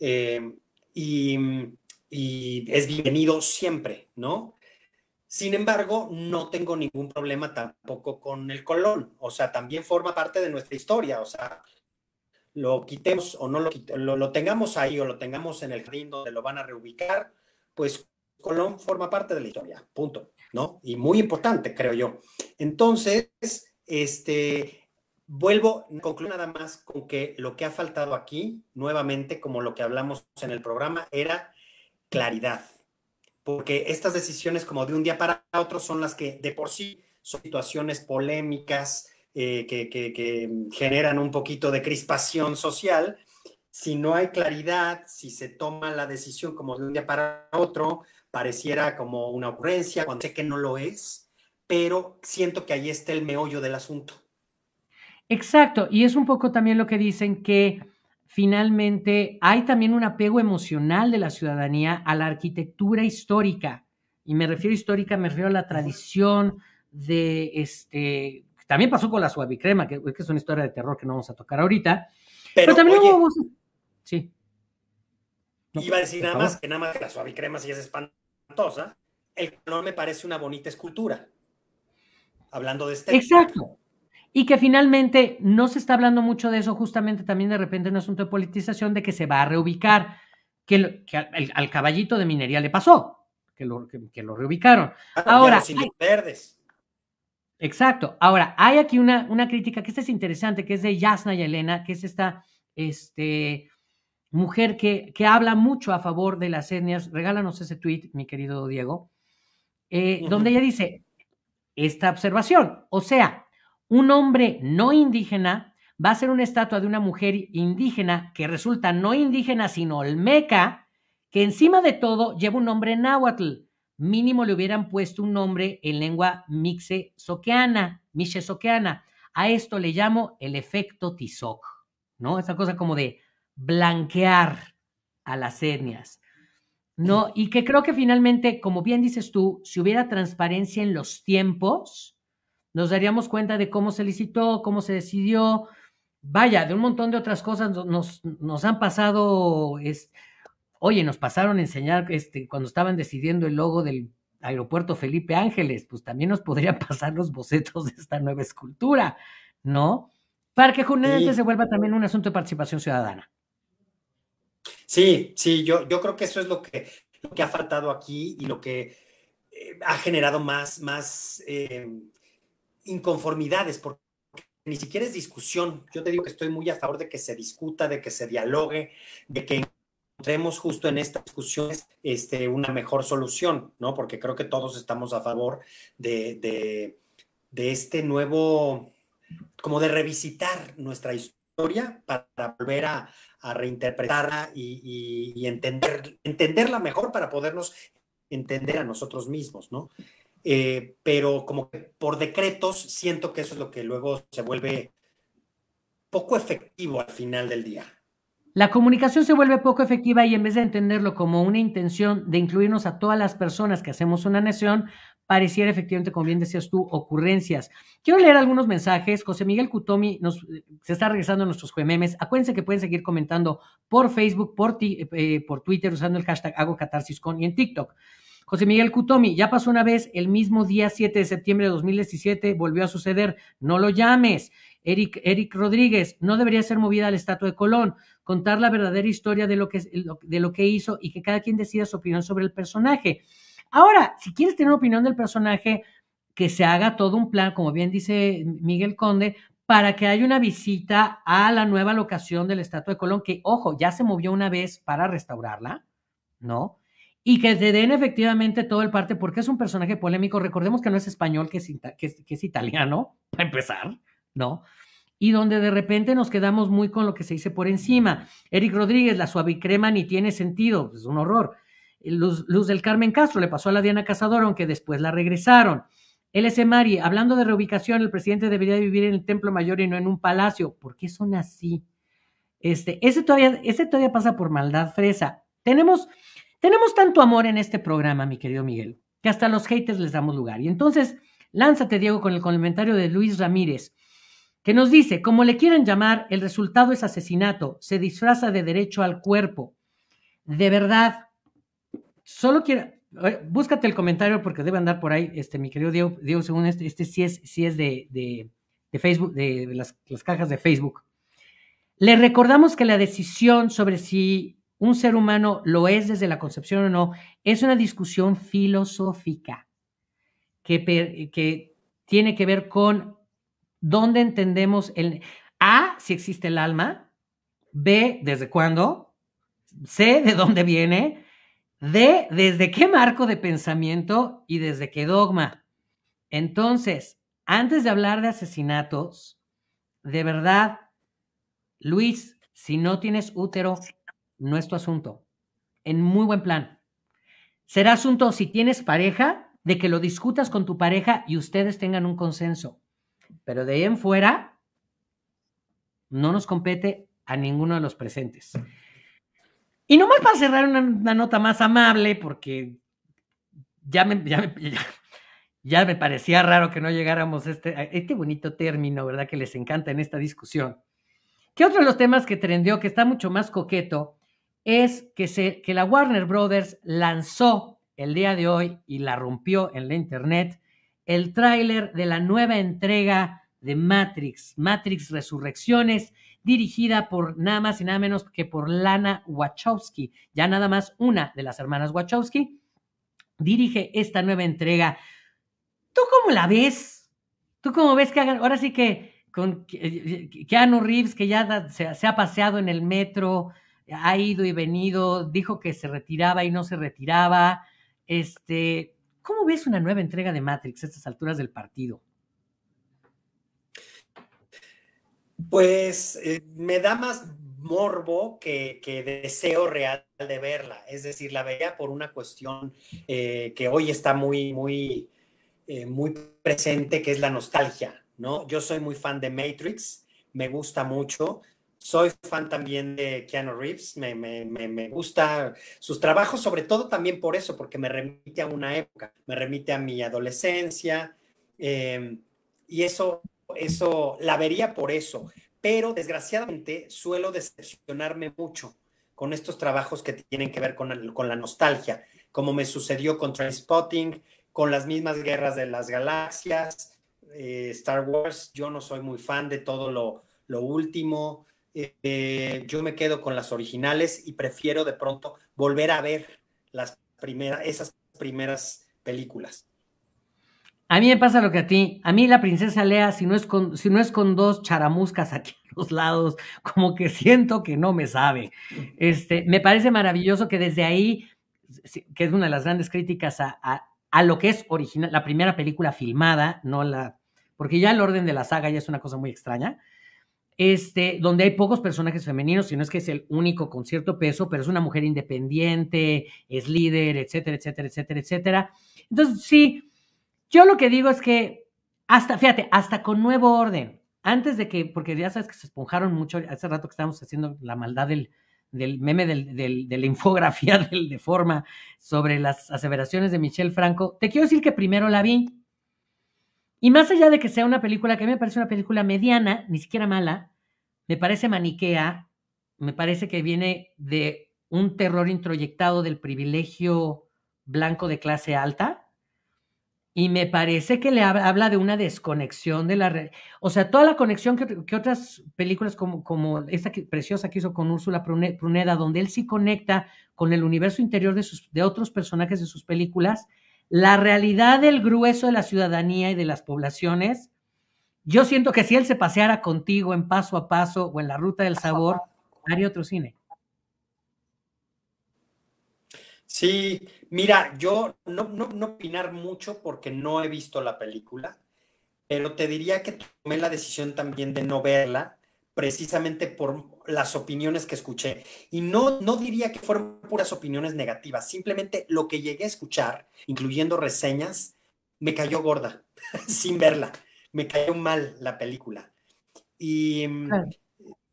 eh, y, y es bienvenido siempre, ¿no? Sin embargo, no tengo ningún problema tampoco con el Colón. O sea, también forma parte de nuestra historia. O sea, lo quitemos o no lo quitemos, lo, lo tengamos ahí o lo tengamos en el jardín donde lo van a reubicar, pues Colón forma parte de la historia, punto, ¿no? Y muy importante, creo yo. Entonces, este, vuelvo a concluir nada más con que lo que ha faltado aquí, nuevamente, como lo que hablamos en el programa, era claridad. Porque estas decisiones como de un día para otro son las que de por sí son situaciones polémicas eh, que, que, que generan un poquito de crispación social. Si no hay claridad, si se toma la decisión como de un día para otro, pareciera como una ocurrencia, cuando sé que no lo es, pero siento que ahí está el meollo del asunto. Exacto, y es un poco también lo que dicen que finalmente, hay también un apego emocional de la ciudadanía a la arquitectura histórica. Y me refiero a histórica, me refiero a la tradición de, este, también pasó con la suavicrema, que, que es una historia de terror que no vamos a tocar ahorita. Pero, pero también oye, vamos a... Sí. No, iba a decir nada más, que nada más que la suavicrema sí es espantosa. El color me parece una bonita escultura. Hablando de este... Exacto. Y que finalmente no se está hablando mucho de eso, justamente también de repente un asunto de politización de que se va a reubicar, que, lo, que al, al caballito de minería le pasó, que lo, que, que lo reubicaron. Ah, ahora, los hay, verdes. Exacto. Ahora, hay aquí una, una crítica que esta es interesante, que es de Yasna Yelena, que es esta este, mujer que, que habla mucho a favor de las etnias. Regálanos ese tweet, mi querido Diego, eh, uh-huh. donde ella dice esta observación, o sea, un hombre no indígena va a ser una estatua de una mujer indígena que resulta no indígena sino olmeca, que encima de todo lleva un nombre náhuatl. Mínimo le hubieran puesto un nombre en lengua mixezoqueana, mixezoqueana. A esto le llamo el efecto Tizoc, ¿no? Esa cosa como de blanquear a las etnias, ¿no? Y que creo que finalmente, como bien dices tú, si hubiera transparencia en los tiempos, nos daríamos cuenta de cómo se licitó, cómo se decidió, vaya, de un montón de otras cosas nos, nos han pasado, es, oye, nos pasaron a enseñar este, cuando estaban decidiendo el logo del aeropuerto Felipe Ángeles, pues también nos podrían pasar los bocetos de esta nueva escultura, ¿no? Para que justamente sí. se vuelva también un asunto de participación ciudadana. Sí, sí, yo, yo creo que eso es lo que, lo que ha faltado aquí y lo que eh, ha generado más, más eh, inconformidades, porque ni siquiera es discusión. Yo te digo que estoy muy a favor de que se discuta, de que se dialogue, de que encontremos justo en estas discusiones este, una mejor solución, ¿no? Porque creo que todos estamos a favor de, de, de este nuevo, como de revisitar nuestra historia para volver a, a reinterpretarla y, y, y entender, entenderla mejor para podernos entender a nosotros mismos, ¿no? Eh, pero como que por decretos siento que eso es lo que luego se vuelve poco efectivo al final del día. La comunicación se vuelve poco efectiva y en vez de entenderlo como una intención de incluirnos a todas las personas que hacemos una nación, pareciera efectivamente, como bien decías tú, ocurrencias. Quiero leer algunos mensajes. José Miguel Cutomi nos, se está regresando a nuestros juememes. Acuérdense que pueden seguir comentando por Facebook, por, ti, eh, por Twitter, usando el hashtag HagoCatarsisCon y en TikTok. José Miguel Cutomi, ya pasó una vez, el mismo día siete de septiembre de dos mil diecisiete, volvió a suceder, no lo llames. Eric, Eric Rodríguez, no debería ser movida la estatua de Colón, contar la verdadera historia de lo que, de lo que hizo y que cada quien decida su opinión sobre el personaje. Ahora, si quieres tener una opinión del personaje, que se haga todo un plan, como bien dice Miguel Conde, para que haya una visita a la nueva locación de la estatua de Colón, que, ojo, ya se movió una vez para restaurarla, ¿no? y que te den efectivamente todo el parte, porque es un personaje polémico. Recordemos que no es español, que es, que es, que es italiano, para empezar, ¿no? Y donde de repente nos quedamos muy con lo que se dice por encima. Eric Rodríguez, la suavicrema ni tiene sentido, es un horror. Luz, Luz del Carmen Castro, le pasó a la Diana Cazador, aunque después la regresaron. L S. Mari, hablando de reubicación, el presidente debería vivir en el Templo Mayor y no en un palacio. ¿Por qué son así? Este, ese todavía, ese todavía pasa por maldad fresa. Tenemos, tenemos tanto amor en este programa, mi querido Miguel, que hasta a los haters les damos lugar. Y entonces, lánzate, Diego, con el comentario de Luis Ramírez, que nos dice, como le quieran llamar, el resultado es asesinato, se disfraza de derecho al cuerpo. De verdad, solo quiero, búscate el comentario porque debe andar por ahí, este, mi querido Diego, Diego según este, este sí es, sí es de, de, de Facebook, de las, las cajas de Facebook. Le recordamos que la decisión sobre si un ser humano lo es desde la concepción o no, es una discusión filosófica que, que tiene que ver con dónde entendemos el A, si existe el alma, B, desde cuándo, C, de dónde viene, D, desde qué marco de pensamiento y desde qué dogma. Entonces, antes de hablar de asesinatos, de verdad, Luis, si no tienes útero, no es tu asunto. En muy buen plan. Será asunto, si tienes pareja, de que lo discutas con tu pareja y ustedes tengan un consenso. Pero de ahí en fuera, no nos compete a ninguno de los presentes. Y nomás para cerrar una, una nota más amable, porque ya me, ya, me, ya, ya me parecía raro que no llegáramos a este, a este bonito término, ¿verdad? Que les encanta en esta discusión. Que otro de los temas que trendió, que está mucho más coqueto, es que, se, que la Warner Brothers lanzó el día de hoy y la rompió en la internet el tráiler de la nueva entrega de Matrix, Matrix Resurrecciones, dirigida por nada más y nada menos que por Lana Wachowski, ya nada más una de las hermanas Wachowski, dirige esta nueva entrega. ¿Tú cómo la ves? ¿Tú cómo ves que hagan? Ahora sí que con Keanu Reeves, que ya da, se, se ha paseado en el metro, ha ido y venido, dijo que se retiraba y no se retiraba. Este, ¿cómo ves una nueva entrega de Matrix a estas alturas del partido? Pues eh, me da más morbo que, que deseo real de verla. Es decir, la veía por una cuestión eh, que hoy está muy, muy, eh, muy presente, que es la nostalgia, ¿no? Yo soy muy fan de Matrix, me gusta mucho, soy fan también de Keanu Reeves, me, me, me, me gusta sus trabajos, sobre todo también por eso, porque me remite a una época, me remite a mi adolescencia, eh, y eso, eso la vería por eso, pero desgraciadamente suelo decepcionarme mucho con estos trabajos que tienen que ver con, con la nostalgia, como me sucedió con Trainspotting, con las mismas Guerras de las Galaxias, Eh, Star Wars. Yo no soy muy fan de todo lo, lo último, eh, yo me quedo con las originales y prefiero de pronto volver a ver las primeras, esas primeras películas. A mí me pasa lo que a ti, a mí la princesa Lea, si no es con, si no es con dos charamuscas aquí a los lados, como que siento que no me sabe. Este, me parece maravilloso que desde ahí, que es una de las grandes críticas a, a, a lo que es original, la primera película filmada, no la, porque ya el orden de la saga ya es una cosa muy extraña, este, donde hay pocos personajes femeninos, si no es que es el único con cierto peso, pero es una mujer independiente, es líder, etcétera, etcétera, etcétera, etcétera. Entonces, sí, yo lo que digo es que, hasta, fíjate, hasta con Nuevo Orden, antes de que, porque ya sabes que se esponjaron mucho, hace rato que estábamos haciendo la maldad del... del meme del, del, de la infografía del, de forma sobre las aseveraciones de Michel Franco, te quiero decir que primero la vi. Y más allá de que sea una película que a mí me parece una película mediana, ni siquiera mala, me parece maniquea, me parece que viene de un terror introyectado del privilegio blanco de clase alta, y me parece que le habla de una desconexión de la red. O sea, toda la conexión que, que otras películas como, como esta que, preciosa que hizo con Úrsula Pruneda, donde él sí conecta con el universo interior de, sus, de otros personajes de sus películas, la realidad del grueso de la ciudadanía y de las poblaciones, yo siento que si él se paseara contigo en Paso a Paso o en la Ruta del Sabor, haría otro cine. Sí, mira, yo no, no, no opinar mucho porque no he visto la película, pero te diría que tomé la decisión también de no verla, precisamente por las opiniones que escuché. Y no, no diría que fueron puras opiniones negativas, simplemente lo que llegué a escuchar, incluyendo reseñas, me cayó gorda, sin verla. Me cayó mal la película. Y ah.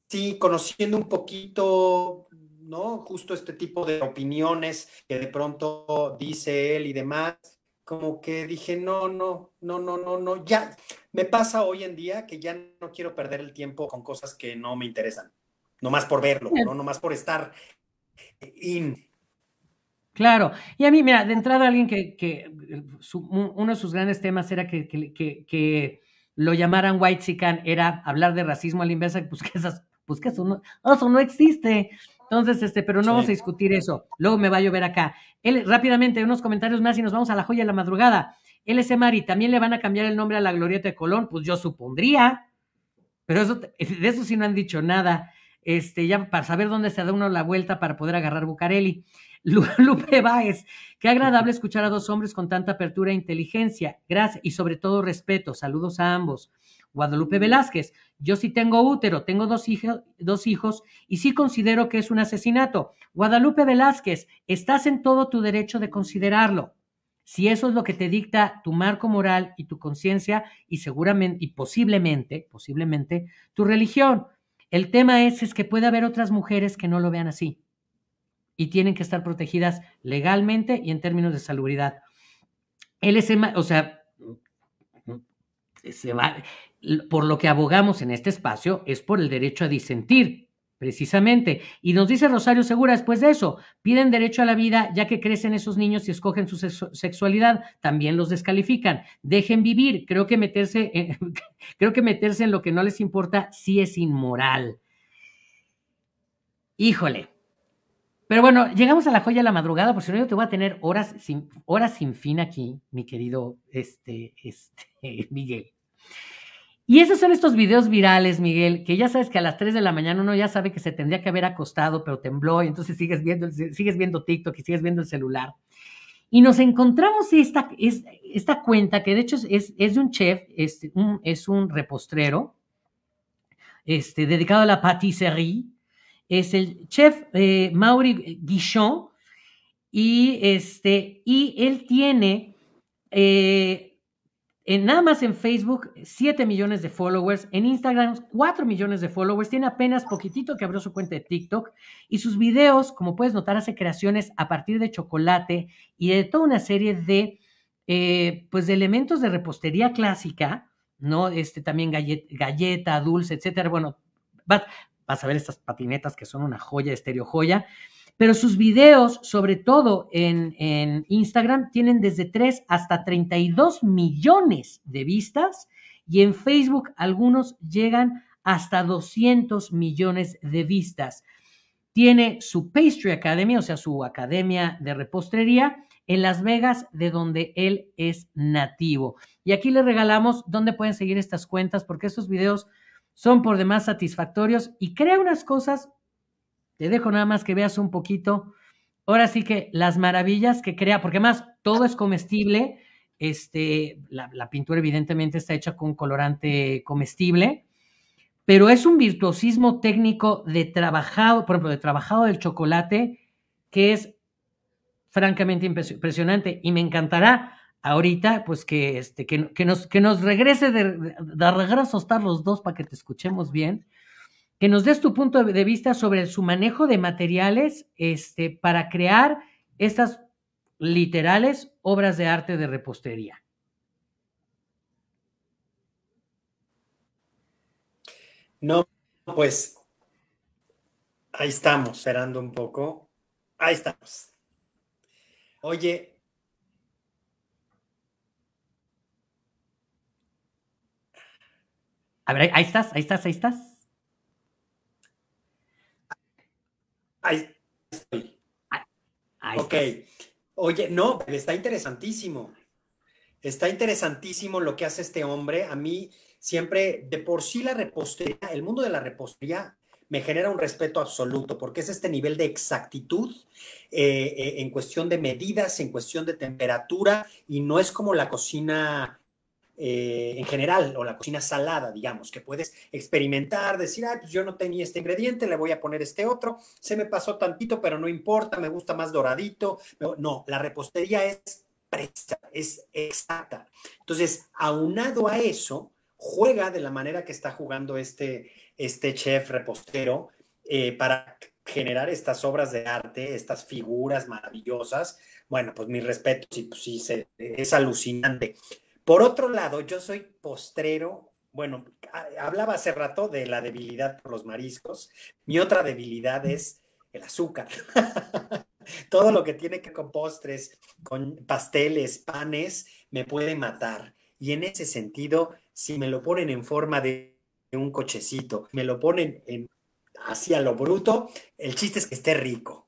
sí, conociendo un poquito, ¿no? Justo este tipo de opiniones que de pronto dice él y demás, como que dije, no, no, no, no, no, no, ya. Me pasa hoy en día que ya no quiero perder el tiempo con cosas que no me interesan. Nomás por verlo, ¿no? Nomás por estar in. Claro. Y a mí, mira, de entrada alguien que, que su, uno de sus grandes temas era que, que, que, que lo llamaran whitezican, era hablar de racismo a la inversa, pues que, esas, pues que eso, no, eso no existe. Entonces, este, pero no sí. vamos a discutir eso. Luego me va a llover acá. Él, rápidamente, unos comentarios más y nos vamos a la joya de la madrugada. L C Mari, ¿también le van a cambiar el nombre a la Glorieta de Colón? Pues yo supondría. Pero eso, de eso sí no han dicho nada. Este, ya para saber dónde se da uno la vuelta para poder agarrar Bucareli. Lu Lupe Báez, qué agradable escuchar a dos hombres con tanta apertura e inteligencia. Gracias y sobre todo respeto. Saludos a ambos. Guadalupe Velázquez, yo sí tengo útero, tengo dos, hija, dos hijos y sí considero que es un asesinato. Guadalupe Velázquez, estás en todo tu derecho de considerarlo. Si eso es lo que te dicta tu marco moral y tu conciencia y seguramente y posiblemente, posiblemente tu religión. El tema es, es que puede haber otras mujeres que no lo vean así y tienen que estar protegidas legalmente y en términos de salubridad. Él es, o sea, se va, por lo que abogamos en este espacio es por el derecho a disentir, precisamente. Y nos dice Rosario Segura, después de eso, piden derecho a la vida ya que crecen esos niños y escogen su sexualidad, también los descalifican. Dejen vivir, creo que meterse en, creo que meterse en lo que no les importa sí es inmoral. Híjole. Pero bueno, llegamos a la joya de la madrugada, por si no yo te voy a tener horas sin, horas sin fin aquí, mi querido este, este, Miguel. Y esos son estos videos virales, Miguel, que ya sabes que a las tres de la mañana uno ya sabe que se tendría que haber acostado, pero tembló, y entonces sigues viendo, sigues viendo TikTok y sigues viendo el celular. Y nos encontramos esta, esta cuenta, que de hecho es, es de un chef, es un, es un repostrero, este, dedicado a la patisserie. Es el chef eh, Mauri Guichon, y, este, y él tiene... Eh, En, nada más en Facebook, siete millones de followers. En Instagram, cuatro millones de followers. Tiene apenas poquitito que abrió su cuenta de TikTok. Y sus videos, como puedes notar, hace creaciones a partir de chocolate y de toda una serie de, eh, pues, de elementos de repostería clásica, ¿no? Este, también gallet, galleta, dulce, etcétera. Bueno, vas, vas a ver estas patinetas que son una joya, estereo joya. Pero sus videos, sobre todo en, en Instagram, tienen desde tres hasta treinta y dos millones de vistas y en Facebook algunos llegan hasta doscientos millones de vistas. Tiene su Pastry Academy, o sea, su academia de repostería en Las Vegas, de donde él es nativo. Y aquí les regalamos dónde pueden seguir estas cuentas porque estos videos son por demás satisfactorios y crea unas cosas. Te dejo nada más que veas un poquito. Ahora sí que las maravillas que crea, porque además todo es comestible. Este, la, la pintura evidentemente está hecha con colorante comestible, pero es un virtuosismo técnico de trabajado, por ejemplo, de trabajado del chocolate, que es francamente impresionante. Y me encantará ahorita, pues, que, este, que, que, nos, que nos regrese de, de, de regreso estar los dos para que te escuchemos bien. Que nos des tu punto de vista sobre su manejo de materiales este, para crear estas literales obras de arte de repostería. No, pues ahí estamos, esperando un poco. Ahí estamos. Oye. A ver, ahí estás, ahí estás, ahí estás. Ahí estoy. Ahí ok. Estás. Oye, no, está interesantísimo. Está interesantísimo lo que hace este hombre. A mí siempre, de por sí la repostería, el mundo de la repostería me genera un respeto absoluto, porque es este nivel de exactitud eh, eh, en cuestión de medidas, en cuestión de temperatura, y no es como la cocina eh, en general, o la cocina salada, digamos, que puedes experimentar, decir, ah, pues yo no tenía este ingrediente, le voy a poner este otro, se me pasó tantito, pero no importa, me gusta más doradito. No, la repostería es precisa, es exacta. Entonces, aunado a eso, juega de la manera que está jugando este, este chef repostero eh, para generar estas obras de arte, estas figuras maravillosas. Bueno, pues mi respeto, sí, pues sí se, es alucinante. Por otro lado, yo soy postrero. Bueno, hablaba hace rato de la debilidad por los mariscos. Mi otra debilidad es el azúcar. Todo lo que tiene que ver con postres, con pasteles, panes, me puede matar. Y en ese sentido, si me lo ponen en forma de un cochecito, me lo ponen en, así a lo bruto, el chiste es que esté rico.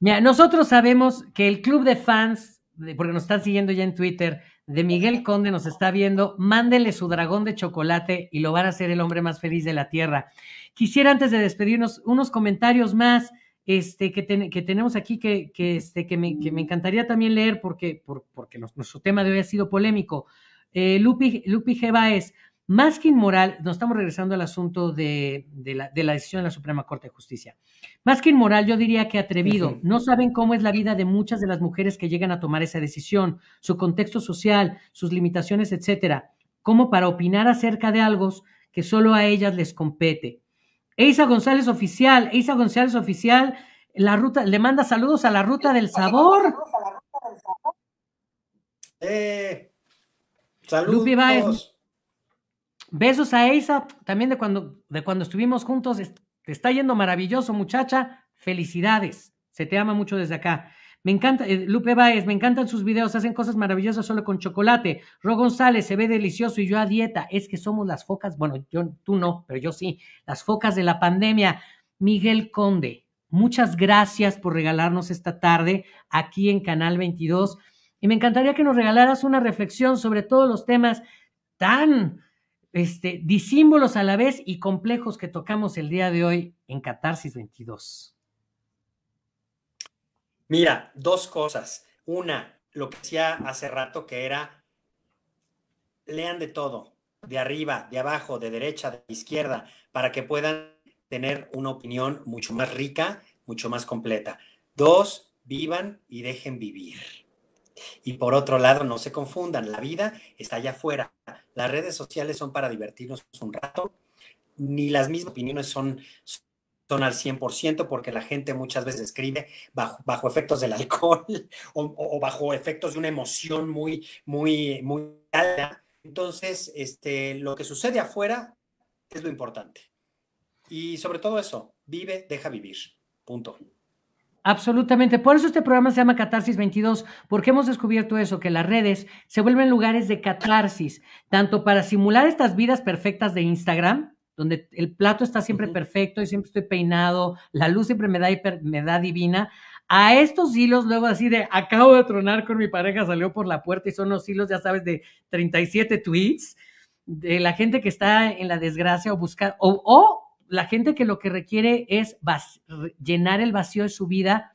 Mira, nosotros sabemos que el club de fans, porque nos están siguiendo ya en Twitter, de Miguel Conde nos está viendo, mándenle su dragón de chocolate y lo van a hacer el hombre más feliz de la tierra. Quisiera, antes de despedirnos, unos comentarios más este, que, ten, que tenemos aquí que, que, este, que, me, que me encantaría también leer porque, por, porque nos, nuestro tema de hoy ha sido polémico. Eh, Lupi, Lupi Gebaez, más que inmoral, nos estamos regresando al asunto de, de, la, de la decisión de la Suprema Corte de Justicia. Más que inmoral, yo diría que atrevido. Sí. No saben cómo es la vida de muchas de las mujeres que llegan a tomar esa decisión, su contexto social, sus limitaciones, etcétera, como para opinar acerca de algo que solo a ellas les compete. Eiza González Oficial, Eiza González Oficial, la ruta, le manda saludos a la Ruta del Sabor. Eh... Saludos. Lupi Baez, besos a Eiza, también de cuando, de cuando estuvimos juntos. Te está yendo maravilloso, muchacha. Felicidades. Se te ama mucho desde acá. Me encanta, eh, Lupe Baez, me encantan sus videos. Hacen cosas maravillosas solo con chocolate. Ro González, se ve delicioso y yo a dieta. Es que somos las focas, bueno, yo, tú no, pero yo sí, las focas de la pandemia. Miguel Conde, muchas gracias por regalarnos esta tarde aquí en Canal veintidós. Y me encantaría que nos regalaras una reflexión sobre todos los temas tan este, disímbolos a la vez y complejos que tocamos el día de hoy en Catarsis veintidós. Mira, dos cosas. Una, lo que decía hace rato, que era, lean de todo, de arriba, de abajo, de derecha, de izquierda, para que puedan tener una opinión mucho más rica, mucho más completa. Dos, vivan y dejen vivir. Y por otro lado, no se confundan, la vida está allá afuera. Las redes sociales son para divertirnos un rato, ni las mismas opiniones son, son al cien por ciento, porque la gente muchas veces escribe bajo, bajo efectos del alcohol o, o bajo efectos de una emoción muy, muy, muy alta. Entonces, este, lo que sucede afuera es lo importante. Y sobre todo eso, vive, deja vivir. Punto. Absolutamente. Por eso este programa se llama Catarsis veintidós, porque hemos descubierto eso, que las redes se vuelven lugares de catarsis, tanto para simular estas vidas perfectas de Instagram, donde el plato está siempre perfecto y siempre estoy peinado, la luz siempre me da, hiper, me da divina, a estos hilos luego así de acabo de tronar con mi pareja, salió por la puerta y son los hilos, ya sabes, de treinta y siete tweets, de la gente que está en la desgracia o buscar, o... o la gente que lo que requiere es llenar el vacío de su vida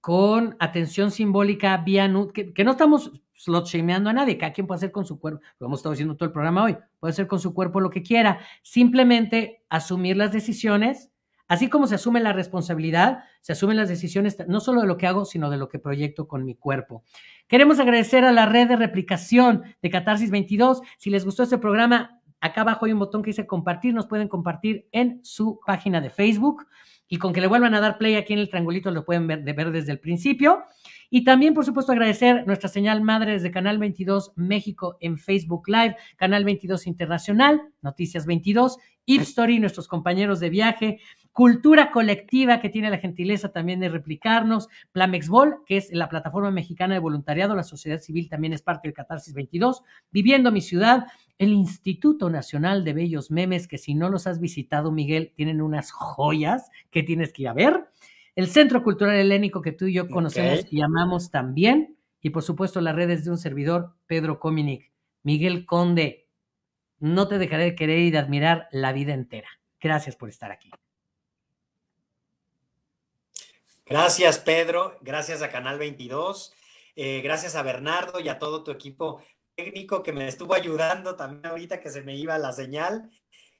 con atención simbólica vía nude, que, que no estamos slot shameando a nadie, cada quien puede hacer con su cuerpo, lo hemos estado diciendo todo el programa hoy, puede hacer con su cuerpo lo que quiera, simplemente asumir las decisiones, así como se asume la responsabilidad, se asumen las decisiones no solo de lo que hago, sino de lo que proyecto con mi cuerpo. Queremos agradecer a la red de replicación de Catarsis veintidós, si les gustó este programa, acá abajo hay un botón que dice compartir, nos pueden compartir en su página de Facebook y con que le vuelvan a dar play aquí en el triangulito lo pueden ver, ver desde el principio. Y también, por supuesto, agradecer nuestra señal madre desde Canal veintidós México en Facebook Live, Canal veintidós Internacional, Noticias veintidós, Hipstory, nuestros compañeros de viaje, Cultura Colectiva, que tiene la gentileza también de replicarnos, Plamexbol, que es la plataforma mexicana de voluntariado, la sociedad civil también es parte de Catarsis veintidós, Viviendo mi Ciudad, el Instituto Nacional de Bellos Memes, que si no los has visitado, Miguel, tienen unas joyas que tienes que ir a ver, el Centro Cultural Helénico que tú y yo conocemos okay. y amamos también, y por supuesto las redes de un servidor, Pedro Kominik. Miguel Conde, no te dejaré de querer y de admirar la vida entera. Gracias por estar aquí. Gracias, Pedro. Gracias a Canal veintidós. Eh, gracias a Bernardo y a todo tu equipo técnico que me estuvo ayudando también ahorita que se me iba la señal.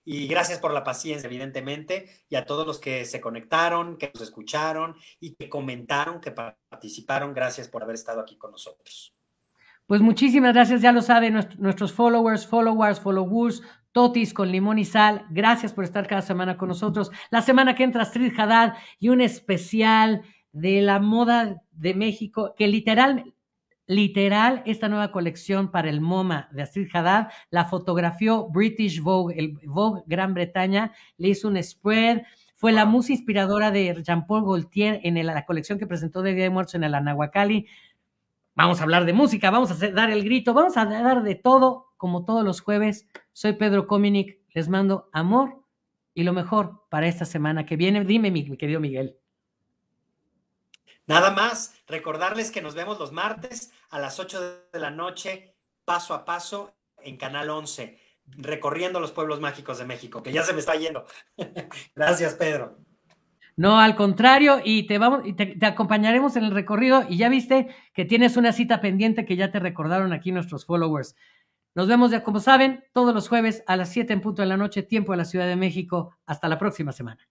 Y gracias por la paciencia, evidentemente, y a todos los que se conectaron, que nos escucharon y que comentaron, que participaron. Gracias por haber estado aquí con nosotros. Pues muchísimas gracias, ya lo saben, nuestros followers, followers, followers, totis con limón y sal. Gracias por estar cada semana con nosotros. La semana que entra, Astrid Hadad y un especial de la moda de México, que literal... Literal, esta nueva colección para el MoMA de Astrid Hadad la fotografió British Vogue, el Vogue Gran Bretaña, le hizo un spread, fue la musa inspiradora de Jean-Paul Gaultier en el, la colección que presentó de Día de Muertos en el Anahuacalli. Vamos a hablar de música, vamos a hacer, dar el grito, vamos a dar de todo, como todos los jueves. Soy Pedro Kominik, les mando amor y lo mejor para esta semana que viene. Dime, mi, mi querido Miguel. Nada más, recordarles que nos vemos los martes a las ocho de la noche, paso a paso, en Canal once, recorriendo los pueblos mágicos de México, que ya se me está yendo. Gracias, Pedro. No, al contrario, y te vamos, y te, te acompañaremos en el recorrido, y ya viste que tienes una cita pendiente que ya te recordaron aquí nuestros followers. Nos vemos, ya como saben, todos los jueves a las siete en punto de la noche, tiempo de la Ciudad de México. Hasta la próxima semana.